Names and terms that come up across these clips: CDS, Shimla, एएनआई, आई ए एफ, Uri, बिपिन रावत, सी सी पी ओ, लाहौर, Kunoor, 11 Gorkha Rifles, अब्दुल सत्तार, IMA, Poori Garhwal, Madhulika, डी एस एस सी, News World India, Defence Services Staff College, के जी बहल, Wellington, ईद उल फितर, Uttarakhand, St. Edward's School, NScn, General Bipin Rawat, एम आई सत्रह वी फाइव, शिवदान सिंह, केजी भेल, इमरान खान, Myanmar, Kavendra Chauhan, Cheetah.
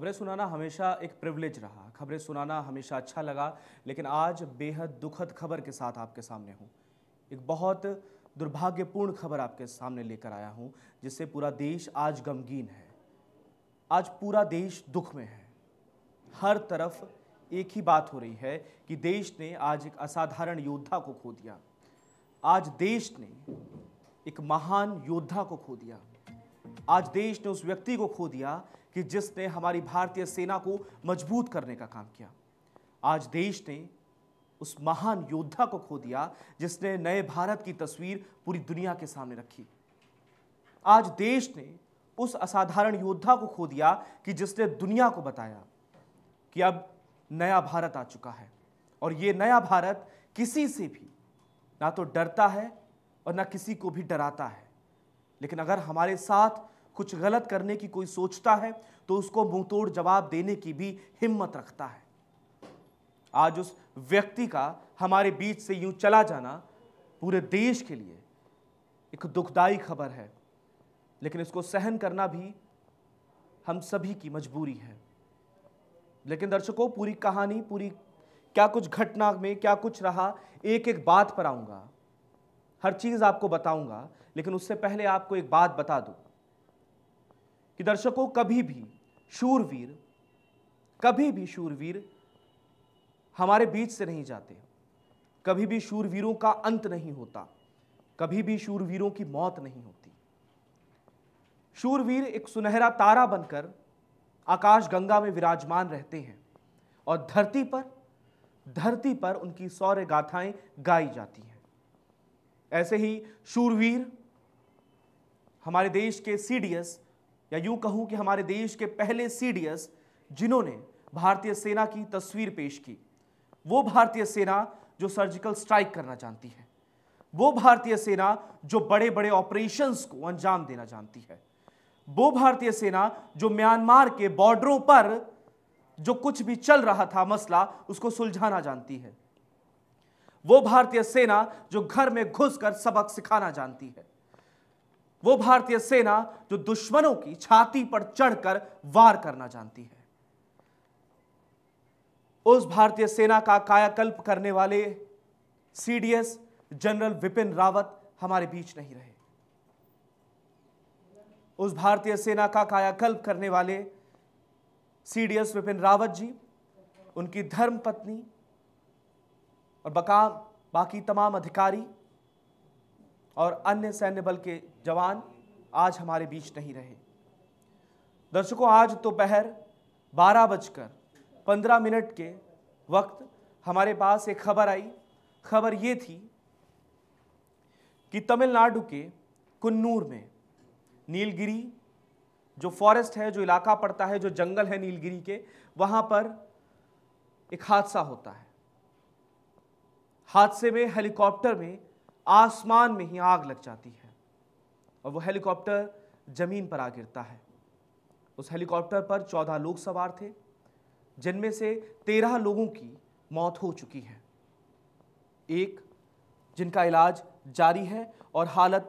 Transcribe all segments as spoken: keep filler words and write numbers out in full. खबरें सुनाना हमेशा एक प्रिविलेज रहा, खबरें सुनाना हमेशा अच्छा लगा, लेकिन आज बेहद दुखद खबर के साथ आपके सामने हूँ। एक बहुत दुर्भाग्यपूर्ण खबर आपके सामने लेकर आया हूँ जिससे पूरा देश आज गमगीन है। आज पूरा देश दुख में है। हर तरफ एक ही बात हो रही है कि देश ने आज एक असाधारण योद्धा को खो दिया। आज देश ने एक महान योद्धा को खो दिया। आज देश ने उस व्यक्ति को खो दिया कि जिसने हमारी भारतीय सेना को मजबूत करने का काम किया। आज देश ने उस महान योद्धा को खो दिया जिसने नए भारत की तस्वीर पूरी दुनिया के सामने रखी। आज देश ने उस असाधारण योद्धा को खो दिया कि जिसने दुनिया को बताया कि अब नया भारत आ चुका है और ये नया भारत किसी से भी ना तो डरता है और ना किसी को भी डराता है। लेकिन अगर हमारे साथ कुछ गलत करने की कोई सोचता है तो उसको मुंहतोड़ जवाब देने की भी हिम्मत रखता है। आज उस व्यक्ति का हमारे बीच से यूं चला जाना पूरे देश के लिए एक दुखदायी खबर है, लेकिन इसको सहन करना भी हम सभी की मजबूरी है। लेकिन दर्शकों, पूरी कहानी, पूरी क्या कुछ घटना में क्या कुछ रहा, एक एक बात पर आऊँगा, हर चीज़ आपको बताऊँगा। लेकिन उससे पहले आपको एक बात बता दूँ कि दर्शकों, कभी भी शूरवीर कभी भी शूरवीर हमारे बीच से नहीं जाते। कभी भी शूरवीरों का अंत नहीं होता। कभी भी शूरवीरों की मौत नहीं होती। शूरवीर एक सुनहरा तारा बनकर आकाशगंगा में विराजमान रहते हैं और धरती पर धरती पर उनकी शौर्य गाथाएं गाई जाती हैं। ऐसे ही शूरवीर हमारे देश के सी डी एस, या यूं कहूं कि हमारे देश के पहले सी डी एस, जिन्होंने भारतीय सेना की तस्वीर पेश की। वो भारतीय सेना जो सर्जिकल स्ट्राइक करना जानती है, वो भारतीय सेना जो बड़े बड़े ऑपरेशंस को अंजाम देना जानती है, वो भारतीय सेना जो म्यांमार के बॉर्डरों पर जो कुछ भी चल रहा था मसला उसको सुलझाना जानती है, वो भारतीय सेना जो घर में घुसकर सबक सिखाना जानती है, वो भारतीय सेना जो दुश्मनों की छाती पर चढ़कर वार करना जानती है। उस भारतीय सेना का कायाकल्प करने वाले C D S general बिपिन रावत हमारे बीच नहीं रहे। उस भारतीय सेना का कायाकल्प करने वाले C D S बिपिन रावत ji, उनकी धर्मपत्नी और बका बाकी तमाम अधिकारी और अन्य सैन्य बल के जवान आज हमारे बीच नहीं रहे। दर्शकों, आज दोपहर बारह बजकर पंद्रह मिनट के वक्त हमारे पास एक खबर आई। खबर ये थी कि तमिलनाडु के कुन्नूर में नीलगिरी जो फॉरेस्ट है, जो इलाका पड़ता है, जो जंगल है नीलगिरी के, वहाँ पर एक हादसा होता है। हादसे में हेलीकॉप्टर में आसमान में ही आग लग जाती है और वो हेलीकॉप्टर ज़मीन पर आ गिरता है। उस हेलीकॉप्टर पर चौदह लोग सवार थे, जिनमें से तेरह लोगों की मौत हो चुकी है, एक जिनका इलाज जारी है और हालत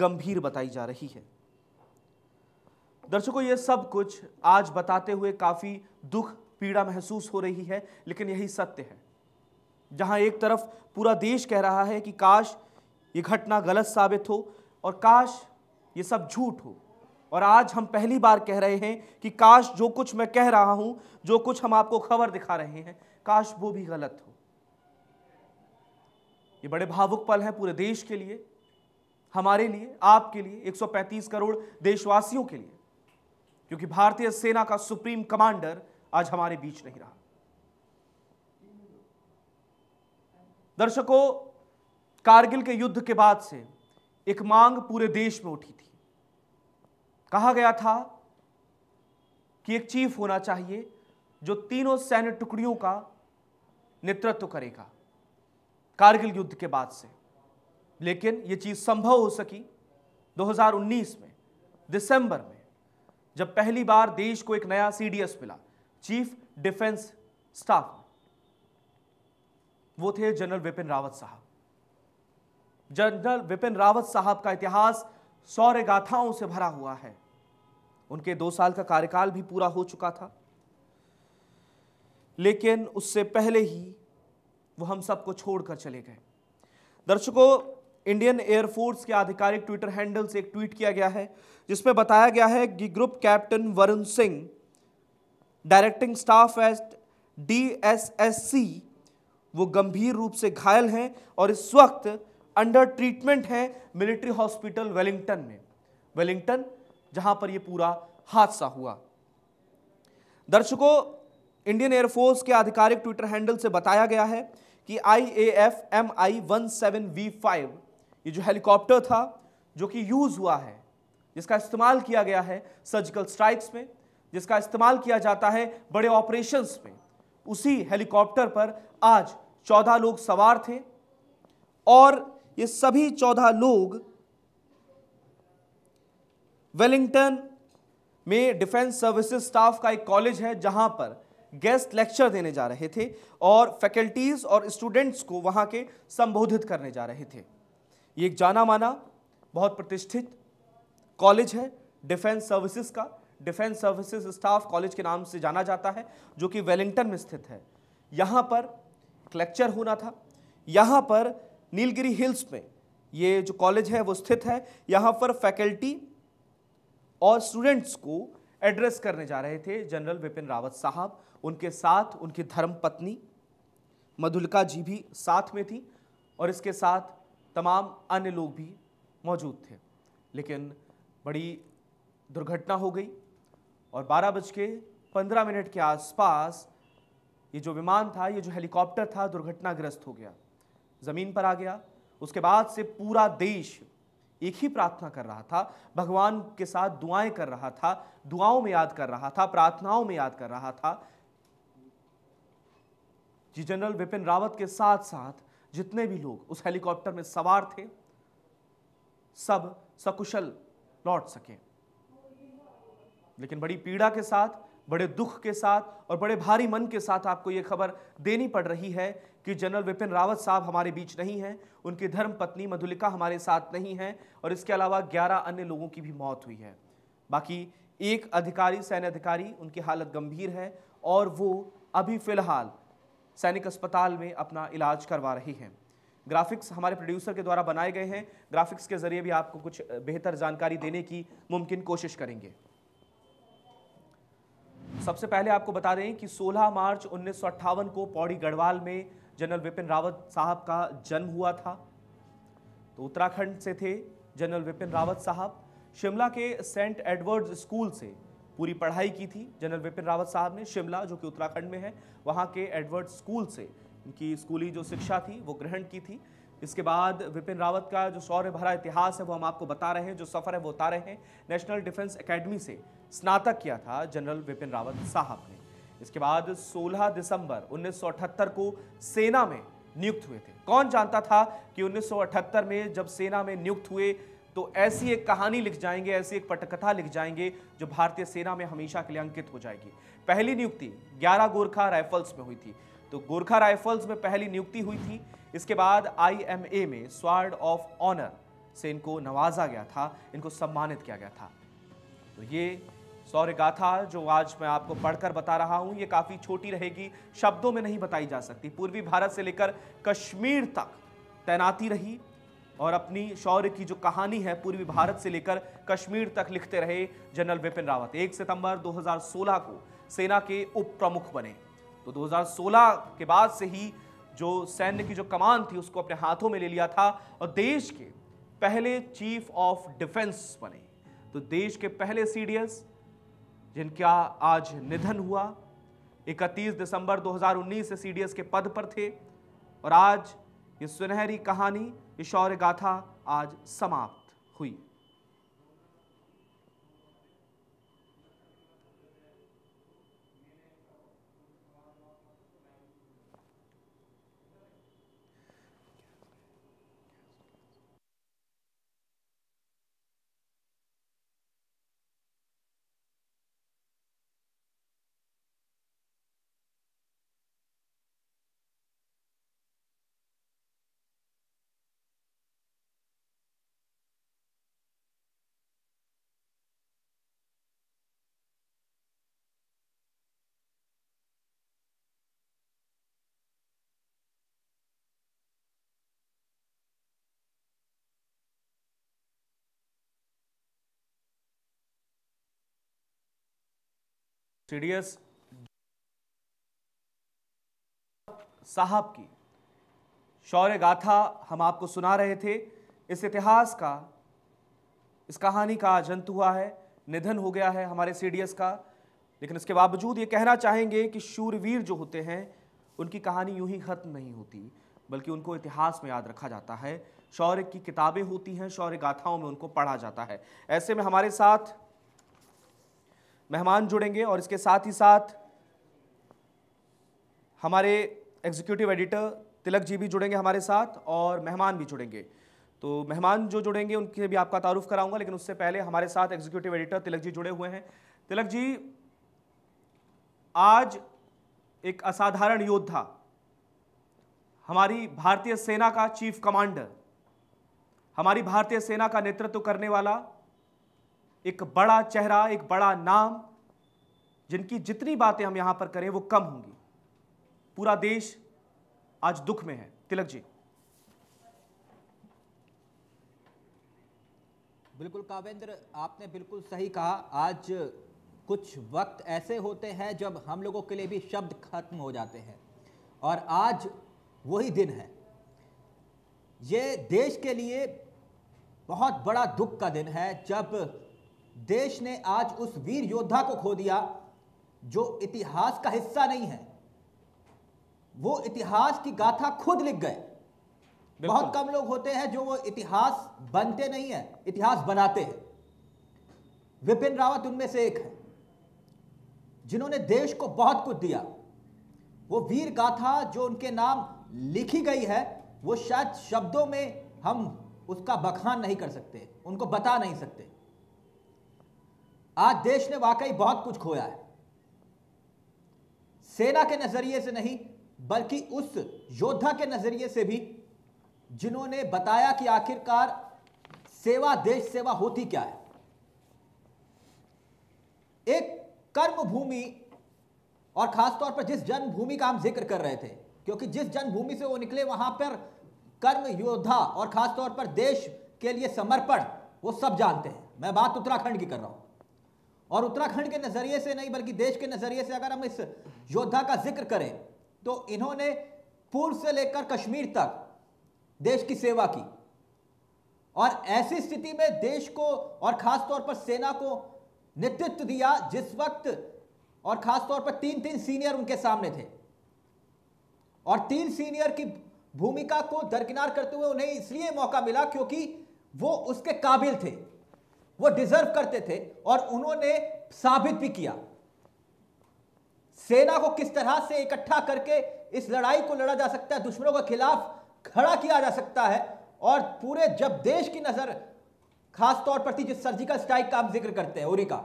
गंभीर बताई जा रही है। दर्शकों, ये सब कुछ आज बताते हुए काफ़ी दुख पीड़ा महसूस हो रही है, लेकिन यही सत्य है। जहाँ एक तरफ पूरा देश कह रहा है कि काश ये घटना गलत साबित हो और काश ये सब झूठ हो, और आज हम पहली बार कह रहे हैं कि काश जो कुछ मैं कह रहा हूँ, जो कुछ हम आपको खबर दिखा रहे हैं, काश वो भी गलत हो। ये बड़े भावुक पल हैं पूरे देश के लिए, हमारे लिए, आपके लिए, एक सौ पैंतीस करोड़ देशवासियों के लिए, क्योंकि भारतीय सेना का सुप्रीम कमांडर आज हमारे बीच नहीं रहा। दर्शकों, कारगिल के युद्ध के बाद से एक मांग पूरे देश में उठी थी। कहा गया था कि एक चीफ होना चाहिए जो तीनों सैन्य टुकड़ियों का नेतृत्व करेगा कारगिल युद्ध के बाद से। लेकिन ये चीज़ संभव हो सकी दो हज़ार उन्नीस में, दिसंबर में, जब पहली बार देश को एक नया सी डी एस मिला, चीफ डिफेंस स्टाफ। वो थे जनरल बिपिन रावत साहब। जनरल बिपिन रावत साहब का इतिहास शौर्य गाथाओं से भरा हुआ है। उनके दो साल का कार्यकाल भी पूरा हो चुका था। लेकिन उससे पहले ही वो हम सबको छोड़कर चले गए। दर्शकों, इंडियन एयरफोर्स के आधिकारिक ट्विटर हैंडल से एक ट्वीट किया गया है जिसमें बताया गया है कि group captain Varun Singh, directing staff at डी एस एस सी, वो गंभीर रूप से घायल हैं और इस वक्त अंडर ट्रीटमेंट हैं मिलिट्री हॉस्पिटल वेलिंगटन में, वेलिंगटन जहां पर यह पूरा हादसा हुआ। दर्शकों, इंडियन एयरफोर्स के आधिकारिक ट्विटर हैंडल से बताया गया है कि आई ए एफ एम आई सत्रह वी फाइव, ये जो हेलीकॉप्टर था जो कि यूज़ हुआ है, जिसका इस्तेमाल किया गया है सर्जिकल स्ट्राइक्स में, जिसका इस्तेमाल किया जाता है बड़े ऑपरेशंस में, उसी हेलीकॉप्टर पर आज चौदह लोग सवार थे और ये सभी चौदह लोग वेलिंगटन में डिफेंस सर्विसेज स्टाफ का एक कॉलेज है जहां पर गेस्ट लेक्चर देने जा रहे थे और फैकल्टीज और स्टूडेंट्स को वहां के संबोधित करने जा रहे थे। ये एक जाना माना बहुत प्रतिष्ठित कॉलेज है डिफेंस सर्विसेज का, डिफेंस सर्विसेज स्टाफ कॉलेज के नाम से जाना जाता है, जो कि वेलिंगटन में स्थित है। यहाँ पर एक लेक्चर होना था, यहाँ पर नीलगिरी हिल्स में ये जो कॉलेज है वो स्थित है, यहाँ पर फैकल्टी और स्टूडेंट्स को एड्रेस करने जा रहे थे जनरल बिपिन रावत साहब। उनके साथ उनकी धर्मपत्नी मधुलिका जी भी साथ में थी और इसके साथ तमाम अन्य लोग भी मौजूद थे, लेकिन बड़ी दुर्घटना हो गई और बारह बज के पंद्रह मिनट के आसपास ये जो विमान था, ये जो हेलीकॉप्टर था, दुर्घटनाग्रस्त हो गया, ज़मीन पर आ गया। उसके बाद से पूरा देश एक ही प्रार्थना कर रहा था, भगवान के साथ दुआएं कर रहा था, दुआओं में याद कर रहा था, प्रार्थनाओं में याद कर रहा था जी। जनरल बिपिन रावत के साथ साथ जितने भी लोग उस हेलीकॉप्टर में सवार थे सब सकुशल लौट सके, लेकिन बड़ी पीड़ा के साथ, बड़े दुख के साथ और बड़े भारी मन के साथ आपको ये खबर देनी पड़ रही है कि जनरल बिपिन रावत साहब हमारे बीच नहीं हैं, उनकी धर्मपत्नी मधुलिका हमारे साथ नहीं हैं और इसके अलावा ग्यारह अन्य लोगों की भी मौत हुई है। बाकी एक अधिकारी, सैन्य अधिकारी, उनकी हालत गंभीर है और वो अभी फ़िलहाल सैनिक अस्पताल में अपना इलाज करवा रही हैं। ग्राफिक्स हमारे प्रोड्यूसर के द्वारा बनाए गए हैं, ग्राफिक्स के ज़रिए भी आपको कुछ बेहतर जानकारी देने की मुमकिन कोशिश करेंगे। सबसे पहले आपको बता दें कि सोलह मार्च उन्नीस सौ अट्ठावन को पौड़ी गढ़वाल में जनरल बिपिन रावत साहब का जन्म हुआ था। तो उत्तराखंड से थे जनरल बिपिन रावत साहब, शिमला के सेंट एडवर्ड्स स्कूल से पूरी पढ़ाई की थी जनरल बिपिन रावत साहब ने। शिमला जो कि उत्तराखंड में है, वहाँ के एडवर्ड्स स्कूल से इनकी स्कूली जो शिक्षा थी वो ग्रहण की थी। इसके बाद बिपिन रावत का जो शौर्य भरा इतिहास है वो हम आपको बता रहे हैं, जो सफ़र है वो उतारे हैं। नेशनल डिफेंस एकेडमी से स्नातक किया था जनरल बिपिन रावत साहब ने। इसके बाद सोलह दिसंबर उन्नीस सौ अठहत्तर को सेना में नियुक्त हुए थे। कौन जानता था कि उन्नीस सौ अठहत्तर में जब सेना में नियुक्त हुए तो ऐसी एक कहानी लिख जाएंगे, ऐसी एक पटकथा लिख जाएंगे जो भारतीय सेना में हमेशा के लिए अंकित हो जाएगी। पहली नियुक्ति ग्यारह गोरखा राइफल्स में हुई थी, तो गोरखा राइफल्स में पहली नियुक्ति हुई थी। इसके बाद आई एम ए में स्वॉर्ड ऑफ ऑनर से इनको नवाजा गया था, इनको सम्मानित किया गया था। तो ये शौर्य गाथा जो आज मैं आपको पढ़कर बता रहा हूँ, ये काफ़ी छोटी रहेगी, शब्दों में नहीं बताई जा सकती। पूर्वी भारत से लेकर कश्मीर तक तैनाती रही और अपनी शौर्य की जो कहानी है पूर्वी भारत से लेकर कश्मीर तक लिखते रहे जनरल बिपिन रावत। एक सितंबर दो हज़ार सोलह को सेना के उप प्रमुख बने, तो दो हज़ार सोलह के बाद से ही जो सैन्य की जो कमान थी उसको अपने हाथों में ले लिया था और देश के पहले चीफ ऑफ डिफेंस बने। तो देश के पहले सी डी एस जिनका आज निधन हुआ, इकतीस दिसंबर दो हज़ार उन्नीस से सी डी एस के पद पर थे और आज ये सुनहरी कहानी, ये शौर्य गाथा आज समाप्त हुई। सीडीएस साहब की शौर्य गाथा हम आपको सुना रहे थे। इस इतिहास का, इस कहानी का आज अंत हुआ है, निधन हो गया है हमारे सीडीएस का, लेकिन इसके बावजूद ये कहना चाहेंगे कि शूरवीर जो होते हैं उनकी कहानी यूं ही खत्म नहीं होती, बल्कि उनको इतिहास में याद रखा जाता है, शौर्य की किताबें होती हैं, शौर्य गाथाओं में उनको पढ़ा जाता है। ऐसे में हमारे साथ मेहमान जुड़ेंगे और इसके साथ ही साथ हमारे एग्जीक्यूटिव एडिटर तिलक जी भी जुड़ेंगे हमारे साथ और मेहमान भी जुड़ेंगे। तो मेहमान जो जुड़ेंगे उनके भी आपका तारुफ कराऊंगा, लेकिन उससे पहले हमारे साथ एग्जीक्यूटिव एडिटर तिलक जी जुड़े हुए हैं। तिलक जी, आज एक असाधारण योद्धा, हमारी भारतीय सेना का चीफ कमांडर, हमारी भारतीय सेना का नेतृत्व करने वाला एक बड़ा चेहरा, एक बड़ा नाम, जिनकी जितनी बातें हम यहां पर करें वो कम होंगी। पूरा देश आज दुख में है। तिलक जी। बिल्कुल कावेंद्र, आपने बिल्कुल सही कहा। आज कुछ वक्त ऐसे होते हैं जब हम लोगों के लिए भी शब्द खत्म हो जाते हैं और आज वही दिन है। ये देश के लिए बहुत बड़ा दुख का दिन है जब देश ने आज उस वीर योद्धा को खो दिया जो इतिहास का हिस्सा नहीं है, वो इतिहास की गाथा खुद लिख गए। बहुत कम लोग होते हैं जो वो इतिहास बनते नहीं है, इतिहास बनाते हैं। विपिन रावत उनमें से एक है जिन्होंने देश को बहुत कुछ दिया। वो वीर गाथा जो उनके नाम लिखी गई है वो शायद शब्दों में हम उसका बखान नहीं कर सकते, उनको बता नहीं सकते। आज देश ने वाकई बहुत कुछ खोया है, सेना के नजरिए से नहीं बल्कि उस योद्धा के नजरिए से भी जिन्होंने बताया कि आखिरकार सेवा, देश सेवा होती क्या है। एक कर्मभूमि और खासतौर पर जिस जन्मभूमि का हम जिक्र कर रहे थे, क्योंकि जिस जन्मभूमि से वो निकले वहां पर कर्म योद्धा और खासतौर पर देश के लिए समर्पण वो सब जानते हैं। मैं बात उत्तराखंड की कर रहा हूं और उत्तराखंड के नजरिए से नहीं बल्कि देश के नजरिए से अगर हम इस योद्धा का जिक्र करें तो इन्होंने पूर्व से लेकर कश्मीर तक देश की सेवा की और ऐसी स्थिति में देश को और खासतौर पर सेना को नेतृत्व दिया जिस वक्त और खासतौर पर तीन तीन सीनियर उनके सामने थे और तीन सीनियर की भूमिका को दरकिनार करते हुए उन्हें इसलिए मौका मिला क्योंकि वो उसके काबिल थे, वो डिजर्व करते थे और उन्होंने साबित भी किया। सेना को किस तरह से इकट्ठा करके इस लड़ाई को लड़ा जा सकता है, दुश्मनों के खिलाफ खड़ा किया जा सकता है और पूरे जब देश की नजर खासतौर पर थी जिस सर्जिकल स्ट्राइक का हम जिक्र करते हैं, उरी का,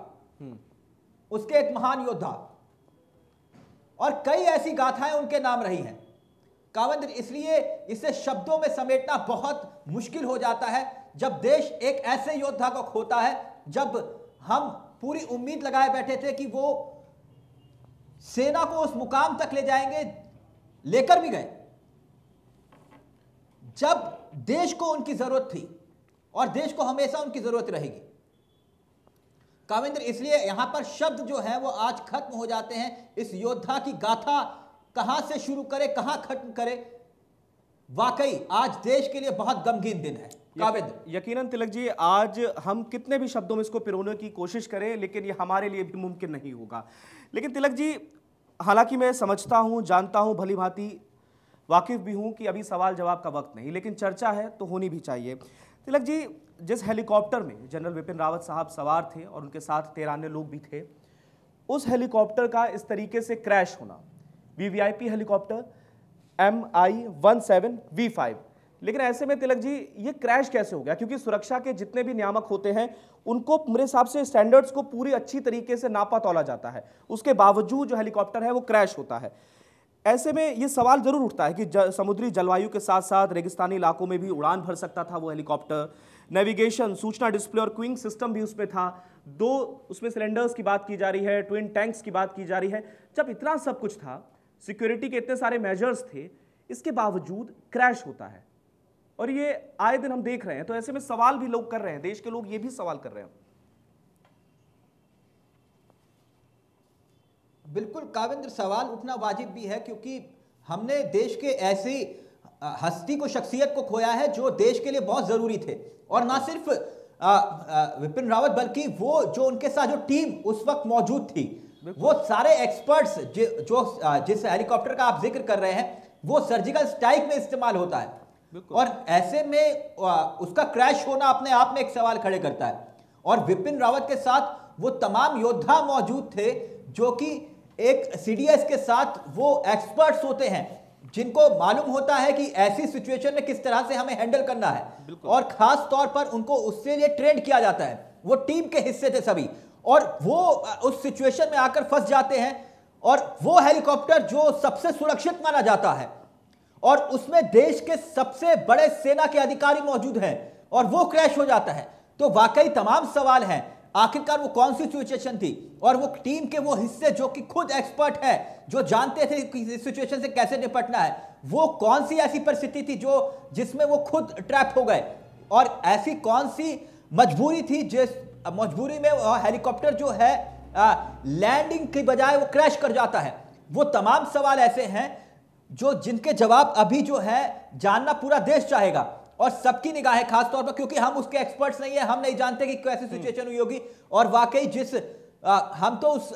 उसके एक महान योद्धा और कई ऐसी गाथाएं उनके नाम रही हैं कावेंद्र। इसलिए इसे शब्दों में समेटना बहुत मुश्किल हो जाता है जब देश एक ऐसे योद्धा को खोता है जब हम पूरी उम्मीद लगाए बैठे थे कि वो सेना को उस मुकाम तक ले जाएंगे, लेकर भी गए जब देश को उनकी जरूरत थी और देश को हमेशा उनकी जरूरत रहेगी। कावेंद्र, इसलिए यहां पर शब्द जो है वो आज खत्म हो जाते हैं। इस योद्धा की गाथा कहां से शुरू करे, कहां खत्म करे, वाकई आज देश के लिए बहुत गमगीन दिन है कावेंद्र। यकीनन तिलक जी, आज हम कितने भी शब्दों में इसको पिरोने की कोशिश करें लेकिन ये हमारे लिए भी मुमकिन नहीं होगा। लेकिन तिलक जी, हालांकि मैं समझता हूं, जानता हूं, भली भांति वाकिफ भी हूं कि अभी सवाल जवाब का वक्त नहीं, लेकिन चर्चा है तो होनी भी चाहिए। तिलक जी, जिस हेलीकॉप्टर में जनरल बिपिन रावत साहब सवार थे और उनके साथ तिरानवे लोग भी थे, उस हेलीकॉप्टर का इस तरीके से क्रैश होना, वीवीआईपी हेलीकॉप्टर एम आई सत्रह वी फाइव, लेकिन ऐसे में तिलक जी ये क्रैश कैसे हो गया? क्योंकि सुरक्षा के जितने भी नियामक होते हैं उनको मेरे हिसाब से स्टैंडर्ड्स को पूरी अच्छी तरीके से नापा तोला जाता है, उसके बावजूद जो हेलीकॉप्टर है वो क्रैश होता है। ऐसे में ये सवाल ज़रूर उठता है कि समुद्री जलवायु के साथ साथ रेगिस्तानी इलाकों में भी उड़ान भर सकता था वो हेलीकॉप्टर, नेविगेशन, सूचना डिस्प्ले और क्विंग सिस्टम भी उसमें था, दो उसमें सिलेंडर्स की बात की जा रही है, ट्विन टैंक्स की बात की जा रही है। जब इतना सब कुछ था, सिक्योरिटी के इतने सारे मेजर्स थे, इसके बावजूद क्रैश होता है और ये आए दिन हम देख रहे हैं। तो ऐसे में सवाल भी लोग कर रहे हैं, देश के लोग ये भी सवाल कर रहे हैं। बिल्कुल काविंद्र, सवाल उठना वाजिब भी है क्योंकि हमने देश के ऐसी हस्ती को, शख्सियत को खोया है जो देश के लिए बहुत ज़रूरी थे। और ना सिर्फ आ, आ, विपिन रावत बल्कि वो जो उनके साथ जो टीम उस वक्त मौजूद थी, वो सारे एक्सपर्ट्स जो जिस हेलीकॉप्टर का आप जिक्र कर रहे हैं वो सर्जिकल स्ट्राइक में इस्तेमाल होता है, और ऐसे में उसका क्रैश होना अपने आप में एक सवाल खड़े करता है। और विपिन रावत के साथ वो तमाम योद्धा मौजूद थे जो कि एक सीडीएस के साथ वो एक्सपर्ट्स होते हैं जिनको मालूम होता है कि ऐसी सिचुएशन में किस तरह से हमें हैंडल करना है, और खास तौर पर उनको उसके लिए ट्रेंड किया जाता है। वो टीम के हिस्से थे सभी, और वो उस सिचुएशन में आकर फंस जाते हैं, और वो हेलीकॉप्टर जो सबसे सुरक्षित माना जाता है और उसमें देश के सबसे बड़े सेना के अधिकारी मौजूद हैं और वो क्रैश हो जाता है। तो वाकई तमाम सवाल हैं, आखिरकार वो कौन सी सिचुएशन थी, और वो टीम के वो हिस्से जो कि खुद एक्सपर्ट हैं, जो जानते थे कि इस सिचुएशन से कैसे निपटना है, वो कौन सी ऐसी परिस्थिति थी जो जिसमें वो खुद ट्रैप हो गए, और ऐसी कौन सी मजबूरी थी जिस मजबूरी में हेलीकॉप्टर जो है लैंडिंग की बजाय वो क्रैश कर जाता है। वो तमाम सवाल ऐसे हैं जो जिनके जवाब अभी जो है जानना पूरा देश चाहेगा और सबकी निगाह है, खासतौर पर क्योंकि हम उसके एक्सपर्ट्स नहीं है, हम नहीं जानते कि कैसी सिचुएशन हुई होगी। और वाकई जिस आ, हम तो उस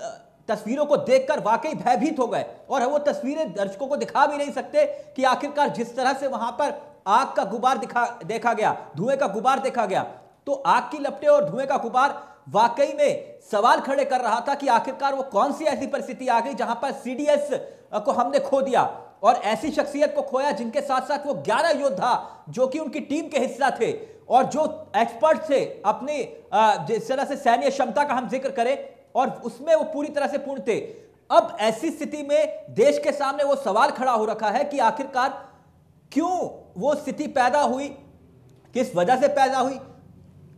तस्वीरों को देखकर वाकई भयभीत हो गए, और वो तस्वीरें दर्शकों को दिखा भी नहीं सकते कि आखिरकार जिस तरह से वहां पर आग का गुबार दिखा देखा गया, धुएं का गुबार देखा गया, तो आग की लपटें और धुएं का गुबार वाकई में सवाल खड़े कर रहा था कि आखिरकार वो कौन सी ऐसी परिस्थिति आ गई जहां पर सीडीएस को हमने खो दिया और ऐसी शख्सियत को खोया जिनके साथ साथ वो ग्यारह योद्धा जो कि उनकी टीम के हिस्सा थे और जो एक्सपर्ट थे अपने जिस तरह से सैन्य क्षमता का हम जिक्र करें, और उसमें वो पूरी तरह से पूर्ण थे। अब ऐसी स्थिति में देश के सामने वो सवाल खड़ा हो रखा है कि आखिरकार क्यों वो स्थिति पैदा हुई, किस वजह से पैदा हुई,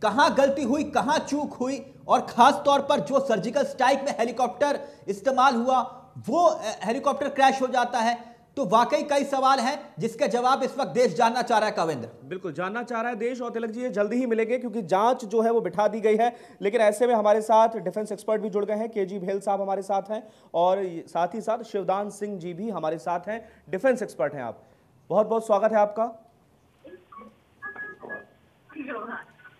कहां गलती हुई, कहां चूक हुई, और खास तौर पर जो सर्जिकल स्ट्राइक में हेलीकॉप्टर इस्तेमाल हुआ वो हेलीकॉप्टर क्रैश हो जाता है। तो वाकई कई सवाल हैं जिसके जवाब इस वक्त देश जानना चाह रहा है कविंद्र। बिल्कुल जानना चाह रहा है देश, और तिलक जी ये जल्दी ही मिलेंगे क्योंकि जांच जो है वो बिठा दी गई है। लेकिन ऐसे में हमारे साथ डिफेंस एक्सपर्ट भी जुड़ गए हैं, केजी भेल साहब हमारे साथ हैं और साथ ही साथ शिवदान सिंह जी भी हमारे साथ हैं, डिफेंस एक्सपर्ट हैं आप। बहुत बहुत स्वागत है आपका।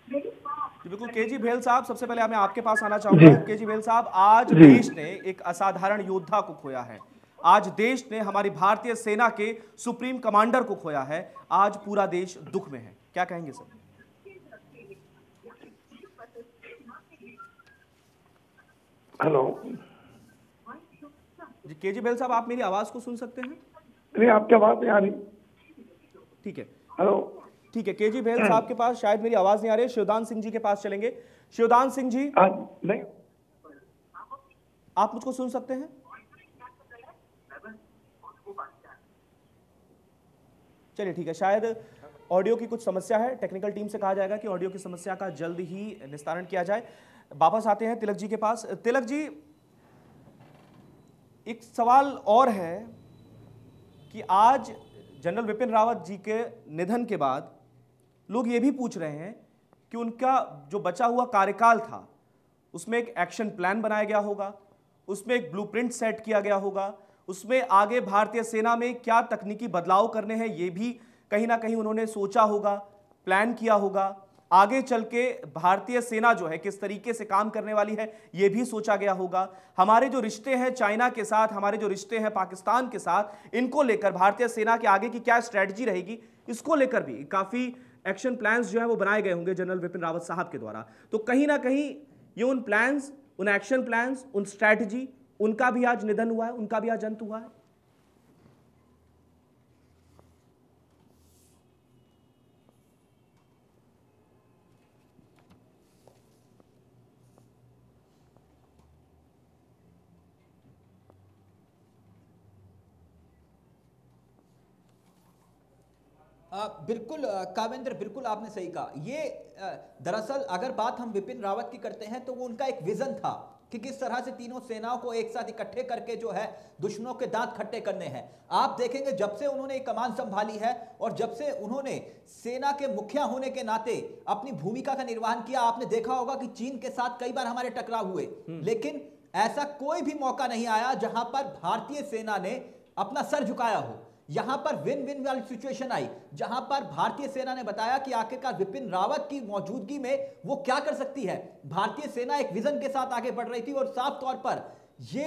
बिल्कुल केजी भेल साहब, सबसे पहले मैं आपके पास आना चाहूंगा। केजी भेल साहब, आज देश ने एक असाधारण योद्धा को खोया है, आज देश ने हमारी भारतीय सेना के सुप्रीम कमांडर को खोया है, आज पूरा देश दुख में है, क्या कहेंगे सर? हेलो जी, केजी बेल साहब आप मेरी आवाज को सुन सकते हैं? नहीं, आपकी आवाज नहीं आ रही। ठीक है, हेलो, ठीक है, केजी बेल साहब के पास शायद मेरी आवाज नहीं आ रही है। शिवदान सिंह जी के पास चलेंगे। शिवदान सिंह जी, नहीं आप मुझको सुन सकते हैं? चलिए ठीक है, शायद ऑडियो की कुछ समस्या है, टेक्निकल टीम से कहा जाएगा कि ऑडियो की समस्या का जल्द ही निस्तारण किया जाए। वापस आते हैं तिलक जी के पास। तिलक जी, एक सवाल और है कि आज जनरल बिपिन रावत जी के निधन के बाद लोग ये भी पूछ रहे हैं कि उनका जो बचा हुआ कार्यकाल था उसमें एक एक्शन प्लान बनाया गया होगा, उसमें एक ब्लूप्रिंट सेट किया गया होगा, उसमें आगे भारतीय सेना में क्या तकनीकी बदलाव करने हैं ये भी कहीं ना कहीं उन्होंने सोचा होगा, प्लान किया होगा, आगे चल के भारतीय सेना जो है किस तरीके से काम करने वाली है ये भी सोचा गया होगा। हमारे जो रिश्ते हैं चाइना के साथ, हमारे जो रिश्ते हैं पाकिस्तान के साथ, इनको लेकर भारतीय सेना के आगे की क्या स्ट्रैटेजी रहेगी, इसको लेकर भी काफ़ी एक्शन प्लान्स जो है वो बनाए गए होंगे जनरल बिपिन रावत साहब के द्वारा। तो कहीं ना कहीं ये उन प्लान्स, उन एक्शन प्लान्स, उन स्ट्रैटेजी, उनका भी आज निधन हुआ है, उनका भी आज अंत हुआ है। आ, बिल्कुल काविंद्र, बिल्कुल आपने सही कहा। ये दरअसल अगर बात हम विपिन रावत की करते हैं तो वो उनका एक विजन था कि किस तरह से तीनों सेनाओं को एक साथ इकट्ठे करके जो है दुश्मनों के दांत खट्टे करने हैं। आप देखेंगे जब से उन्होंने कमान संभाली है और जब से उन्होंने सेना के मुखिया होने के नाते अपनी भूमिका का निर्वहन किया, आपने देखा होगा कि चीन के साथ कई बार हमारे टकराव हुए, लेकिन ऐसा कोई भी मौका नहीं आया जहां पर भारतीय सेना ने अपना सर झुकाया हो। यहां पर विन विन वाली सिचुएशन आई जहां पर भारतीय सेना ने बताया कि आखिरकार बिपिन रावत की मौजूदगी में वो क्या कर सकती है। भारतीय सेना एक विजन के साथ आगे बढ़ रही थी और साफ तौर पर ये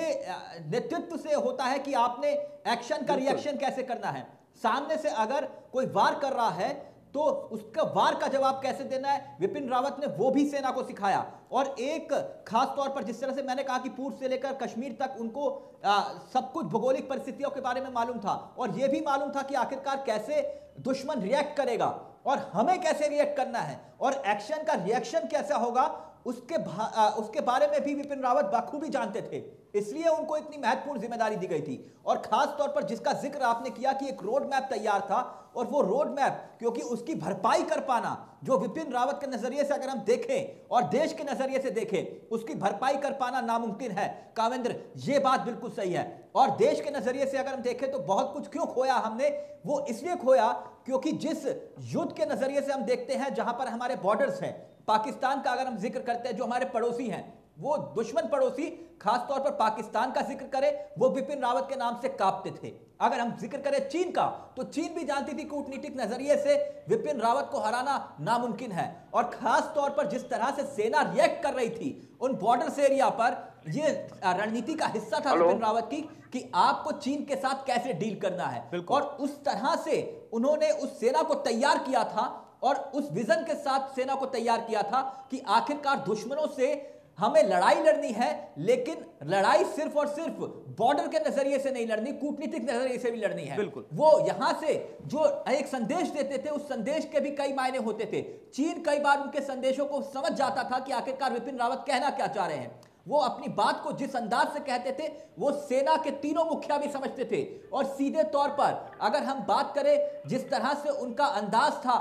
नेतृत्व से होता है कि आपने एक्शन का रिएक्शन कैसे करना है। सामने से अगर कोई वार कर रहा है तो उसका वार का जवाब कैसे देना है, बिपिन रावत ने वो भी सेना को सिखाया। और एक खास तौर पर जिस तरह से मैंने कहा कि पूर्व से लेकर कश्मीर तक उनको आ, सब कुछ भौगोलिक परिस्थितियों के बारे में मालूम था और यह भी मालूम था कि आखिरकार कैसे दुश्मन रिएक्ट करेगा और हमें कैसे रिएक्ट करना है और एक्शन का रिएक्शन कैसा होगा, उसके आ, उसके बारे में भी बिपिन रावत बखूबी जानते थे। इसलिए उनको इतनी महत्वपूर्ण जिम्मेदारी दी गई थी। और खास तौर पर जिसका जिक्र आपने किया कि एक रोड मैप तैयार था और वो रोड मैप क्योंकि उसकी भरपाई कर पाना जो बिपिन रावत के नजरिए से अगर हम देखें और देश के नजरिए से देखें उसकी भरपाई कर पाना नामुमकिन है। कावेंद्र ये बात बिल्कुल सही है। और देश के नजरिए से अगर हम देखें तो बहुत कुछ क्यों खोया हमने, वो इसलिए खोया क्योंकि जिस युद्ध के नजरिए से हम देखते हैं जहां पर हमारे बॉर्डर्स हैं, पाकिस्तान का अगर हम जिक्र करते हैं जो हमारे पड़ोसी हैं, वो दुश्मन पड़ोसी खासतौर पर पाकिस्तान का जिक्र करें वो बिपिन रावत के नाम से कांपते थे। अगर हम जिक्र करें चीन का तो चीन भी जानती थी कूटनीतिक नजरिए से बिपिन रावत को हराना नामुमकिन है। और खास तौर पर जिस तरह से सेना रिएक्ट कर रही थी उन बॉर्डर्स एरिया पर, ये रणनीति का हिस्सा था बिपिन रावत की कि आपको चीन के साथ कैसे डील करना है। और उस तरह से उन्होंने उस सेना को तैयार किया था और उस विजन के साथ सेना को तैयार किया था कि आखिरकार दुश्मनों से हमें लड़ाई लड़नी है, लेकिन लड़ाई सिर्फ और सिर्फ बॉर्डर के नजरिए से नहीं लड़नी, कूटनीतिक नजरिए से भी लड़नी है। बिल्कुल। वो यहां से जो एक संदेश देते थे उस संदेश के भी कई मायने होते थे। चीन कई बार उनके संदेशों को समझ जाता था कि आखिरकार बिपिन रावत कहना क्या चाह रहे हैं। वो अपनी बात को जिस अंदाज से कहते थे वो सेना के तीनों मुखिया भी समझते थे। और सीधे तौर पर अगर हम बात करें जिस तरह से उनका अंदाज था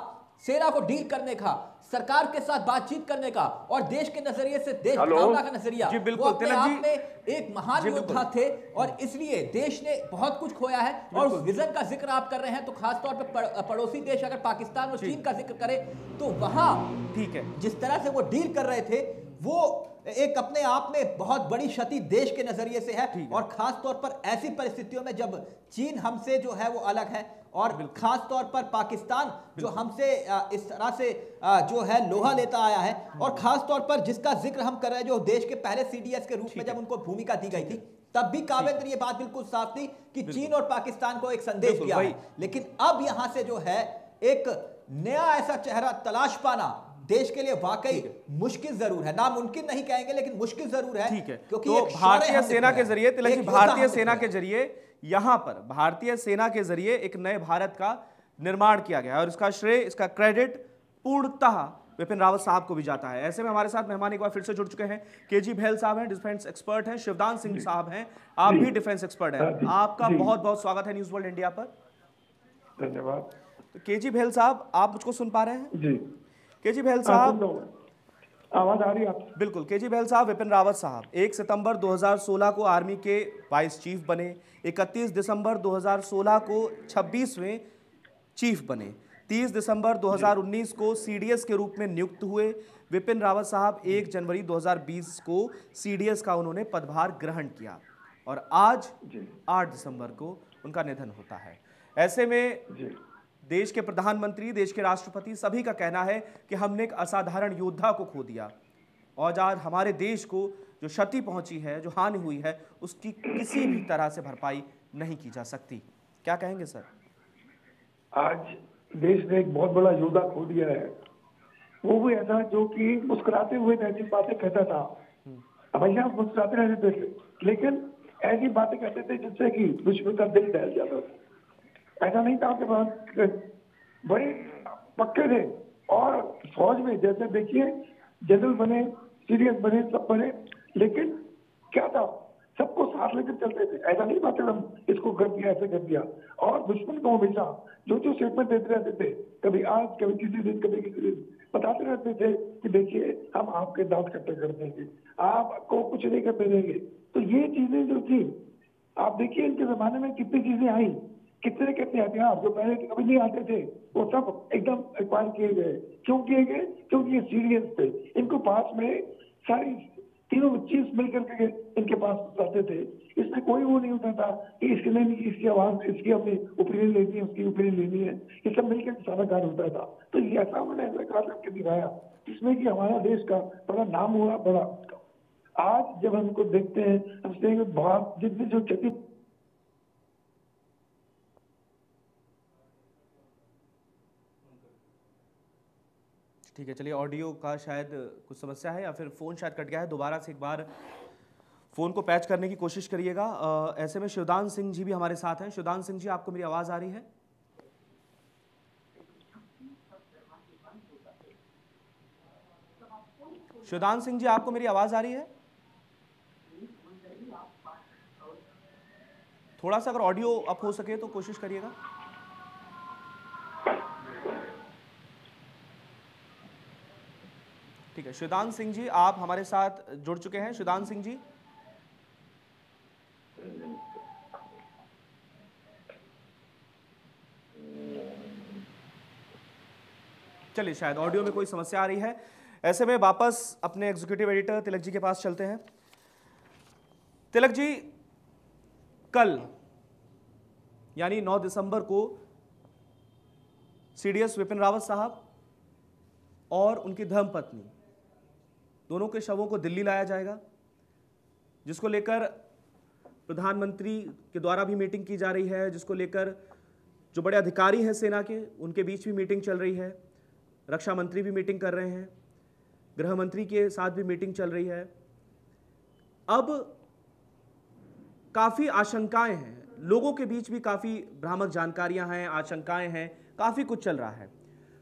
सेना को डील करने का, सरकार के साथ बातचीत करने का और देश के नजरिए से देश भावना का नजरिया, जी बिल्कुल, वो अपने आप में एक महान योद्धा थे। और इसलिए देश ने बहुत कुछ खोया है। और उस विजन का जिक्र आप कर रहे हैं तो खासतौर पर पड़ोसी देश अगर पाकिस्तान और चीन का जिक्र करें तो वहां ठीक है जिस तरह से वो डील कर रहे थे वो एक अपने आप में बहुत बड़ी क्षति देश के नजरिए से है। और खास तौर पर ऐसी परिस्थितियों में जब चीन हमसे जो है वो अलग है और खास तौर पर पाकिस्तान जो हमसे इस तरह से जो है लोहा लेता आया है, और खास तौर पर जिसका जिक्र हम कर रहे हैं जो देश के पहले सीडीएस के रूप में जब उनको भूमिका दी गई थी तब भी कावेंद्र ये बात बिल्कुल साफ थी कि चीन और पाकिस्तान को एक संदेश दिया है। लेकिन अब यहाँ से जो है एक नया ऐसा चेहरा तलाश पाना देश के लिए वाकई मुश्किल जरूर है, नामुमकिन नहीं कहेंगे लेकिन मुश्किल जरूर है। ठीक है, क्योंकि तो भारतीय सेना के जरिए तिलक जी भारतीय सेना के जरिए यहां पर भारतीय सेना के जरिए एक नए भारत का निर्माण किया गया है और इसका श्रेय, इसका क्रेडिट पूर्णतः बिपिन रावत साहब को भी जाता है। ऐसे में हमारे साथ मेहमान एक बार फिर से जुड़ चुके हैं, केजी भैल साहब हैं, डिफेंस एक्सपर्ट हैं, शिवदान सिंह साहब हैं, आप भी डिफेंस एक्सपर्ट हैं। आपका बहुत बहुत स्वागत है न्यूज वर्ल्ड इंडिया पर। धन्यवाद। केजी भैल साहब, आप मुझको सुन पा रहे हैं? जी। केजी भैल साहब, आवाज आ रही है आप? बिल्कुल। केजी भैल साहब, बिपिन रावत साहब एक सितंबर दो हज़ार सोलह को आर्मी के वाइस चीफ बने, इकतीस दिसंबर दो हज़ार सोलह को छब्बीसवें चीफ बने, तीस दिसंबर दो हज़ार उन्नीस को सीडीएस के रूप में नियुक्त हुए। बिपिन रावत साहब एक जनवरी दो हज़ार बीस को सीडीएस का उन्होंने पदभार ग्रहण किया और आज आठ दिसंबर को उनका निधन होता है। ऐसे में देश के प्रधानमंत्री, देश के राष्ट्रपति, सभी का कहना है कि हमने एक असाधारण योद्धा को खो दिया और आज हमारे देश को जो क्षति पहुंची है, जो हानि हुई है, उसकी किसी भी तरह से भरपाई नहीं की जा सकती। क्या कहेंगे सर? आज देश ने एक बहुत बड़ा योद्धा खो दिया है, वो भी ऐसा जो कि मुस्कुराते हुए नैतिक बातें कहता था, हमेशा मुस्कुराते रहते थे लेकिन ऐसी बातें कहते थे जिससे कि दुश्मन का दिल दहल जाता था। ऐसा नहीं था, आपके पास बड़े पक्के थे। और फौज में जैसे देखिए जनरल बने, सीरियस बने, सब बने, लेकिन क्या था, सबको साथ लेकर चलते थे। ऐसा नहीं बात हम इसको कर दिया, ऐसे कर दिया। और दुश्मन को हमेशा जो जो स्टेटमेंट देते रहते थे, कभी आज, कभी किसी दिन, कभी किसी दिन, बताते रहते थे कि देखिए हम आपके दांत कट्टे कर देंगे, आपको कुछ नहीं करने देंगे। तो ये चीजें जो थी, आप देखिए इनके जमाने में कितनी चीजें आई, कितने कितने हथियार जो पहले कभी नहीं आते थे वो सब एकदम एक्वायर किए गए। क्यों किए गए? क्योंकि ये सीरियस थे, इनको पास में सारी तीनों चीज मिलकर के इनके पास जाते थे। इसमें कोई वो नहीं होता था कि इसके लिए इसकी आवाज इसकी अपनी ओपिनियन लेनी है, उसकी ओपिनियन लेनी है, ये सब मिलकर सारा कार्य होता था। तो ये ऐसा उन्होंने ऐसा कार्य करके दिखाया जिसमें कि हमारा देश का बड़ा नाम हुआ। बड़ा आज जब हमको देखते हैं हम देखते हैं भारत जितनी जो क्षति ठीक है। चलिए ऑडियो का शायद कुछ समस्या है या फिर फ़ोन शायद कट गया है। दोबारा से एक बार फ़ोन को पैच करने की कोशिश करिएगा। ऐसे में शिवदान सिंह जी भी हमारे साथ हैं। शिवदान सिंह जी, आपको मेरी आवाज़ आ रही है? शिवदान सिंह जी, आपको मेरी आवाज़ आ रही है? थोड़ा सा अगर ऑडियो अप हो सके तो कोशिश करिएगा। ठीक है, शिवदान सिंह जी आप हमारे साथ जुड़ चुके हैं। शिवदान सिंह जी, चलिए शायद ऑडियो में कोई समस्या आ रही है। ऐसे में वापस अपने एग्जीक्यूटिव एडिटर तिलक जी के पास चलते हैं। तिलक जी, कल यानी नौ दिसंबर को सीडीएस विपिन रावत साहब और उनकी धर्मपत्नी दोनों के शवों को दिल्ली लाया जाएगा, जिसको लेकर प्रधानमंत्री के द्वारा भी मीटिंग की जा रही है, जिसको लेकर जो बड़े अधिकारी हैं सेना के उनके बीच भी मीटिंग चल रही है, रक्षा मंत्री भी मीटिंग कर रहे हैं, गृह मंत्री के साथ भी मीटिंग चल रही है। अब काफ़ी आशंकाएं हैं, लोगों के बीच भी काफ़ी भ्रामक जानकारियां हैं, आशंकाएं हैं, काफ़ी कुछ चल रहा है।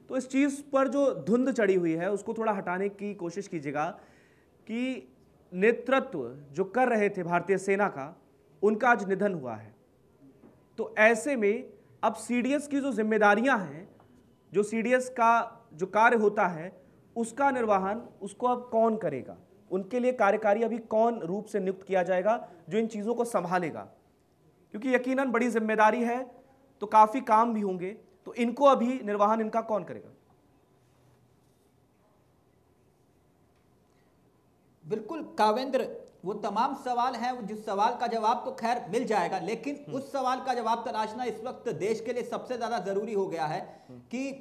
तो इस चीज़ पर जो धुंध चढ़ी हुई है उसको थोड़ा हटाने की कोशिश कीजिएगा कि नेतृत्व जो कर रहे थे भारतीय सेना का, उनका आज निधन हुआ है। तो ऐसे में अब सीडीएस की जो जिम्मेदारियां हैं, जो सीडीएस का जो कार्य होता है उसका निर्वहन, उसको अब कौन करेगा? उनके लिए कार्यकारी अभी कौन रूप से नियुक्त किया जाएगा जो इन चीज़ों को संभालेगा? क्योंकि यकीनन बड़ी जिम्मेदारी है, तो काफ़ी काम भी होंगे, तो इनको अभी निर्वहन इनका कौन करेगा? बिल्कुल कावेंद्र, वो तमाम सवाल हैं जिस सवाल का जवाब तो खैर मिल जाएगा, लेकिन उस सवाल का जवाब तलाशना इस वक्त देश के लिए सबसे ज्यादा जरूरी हो गया है कि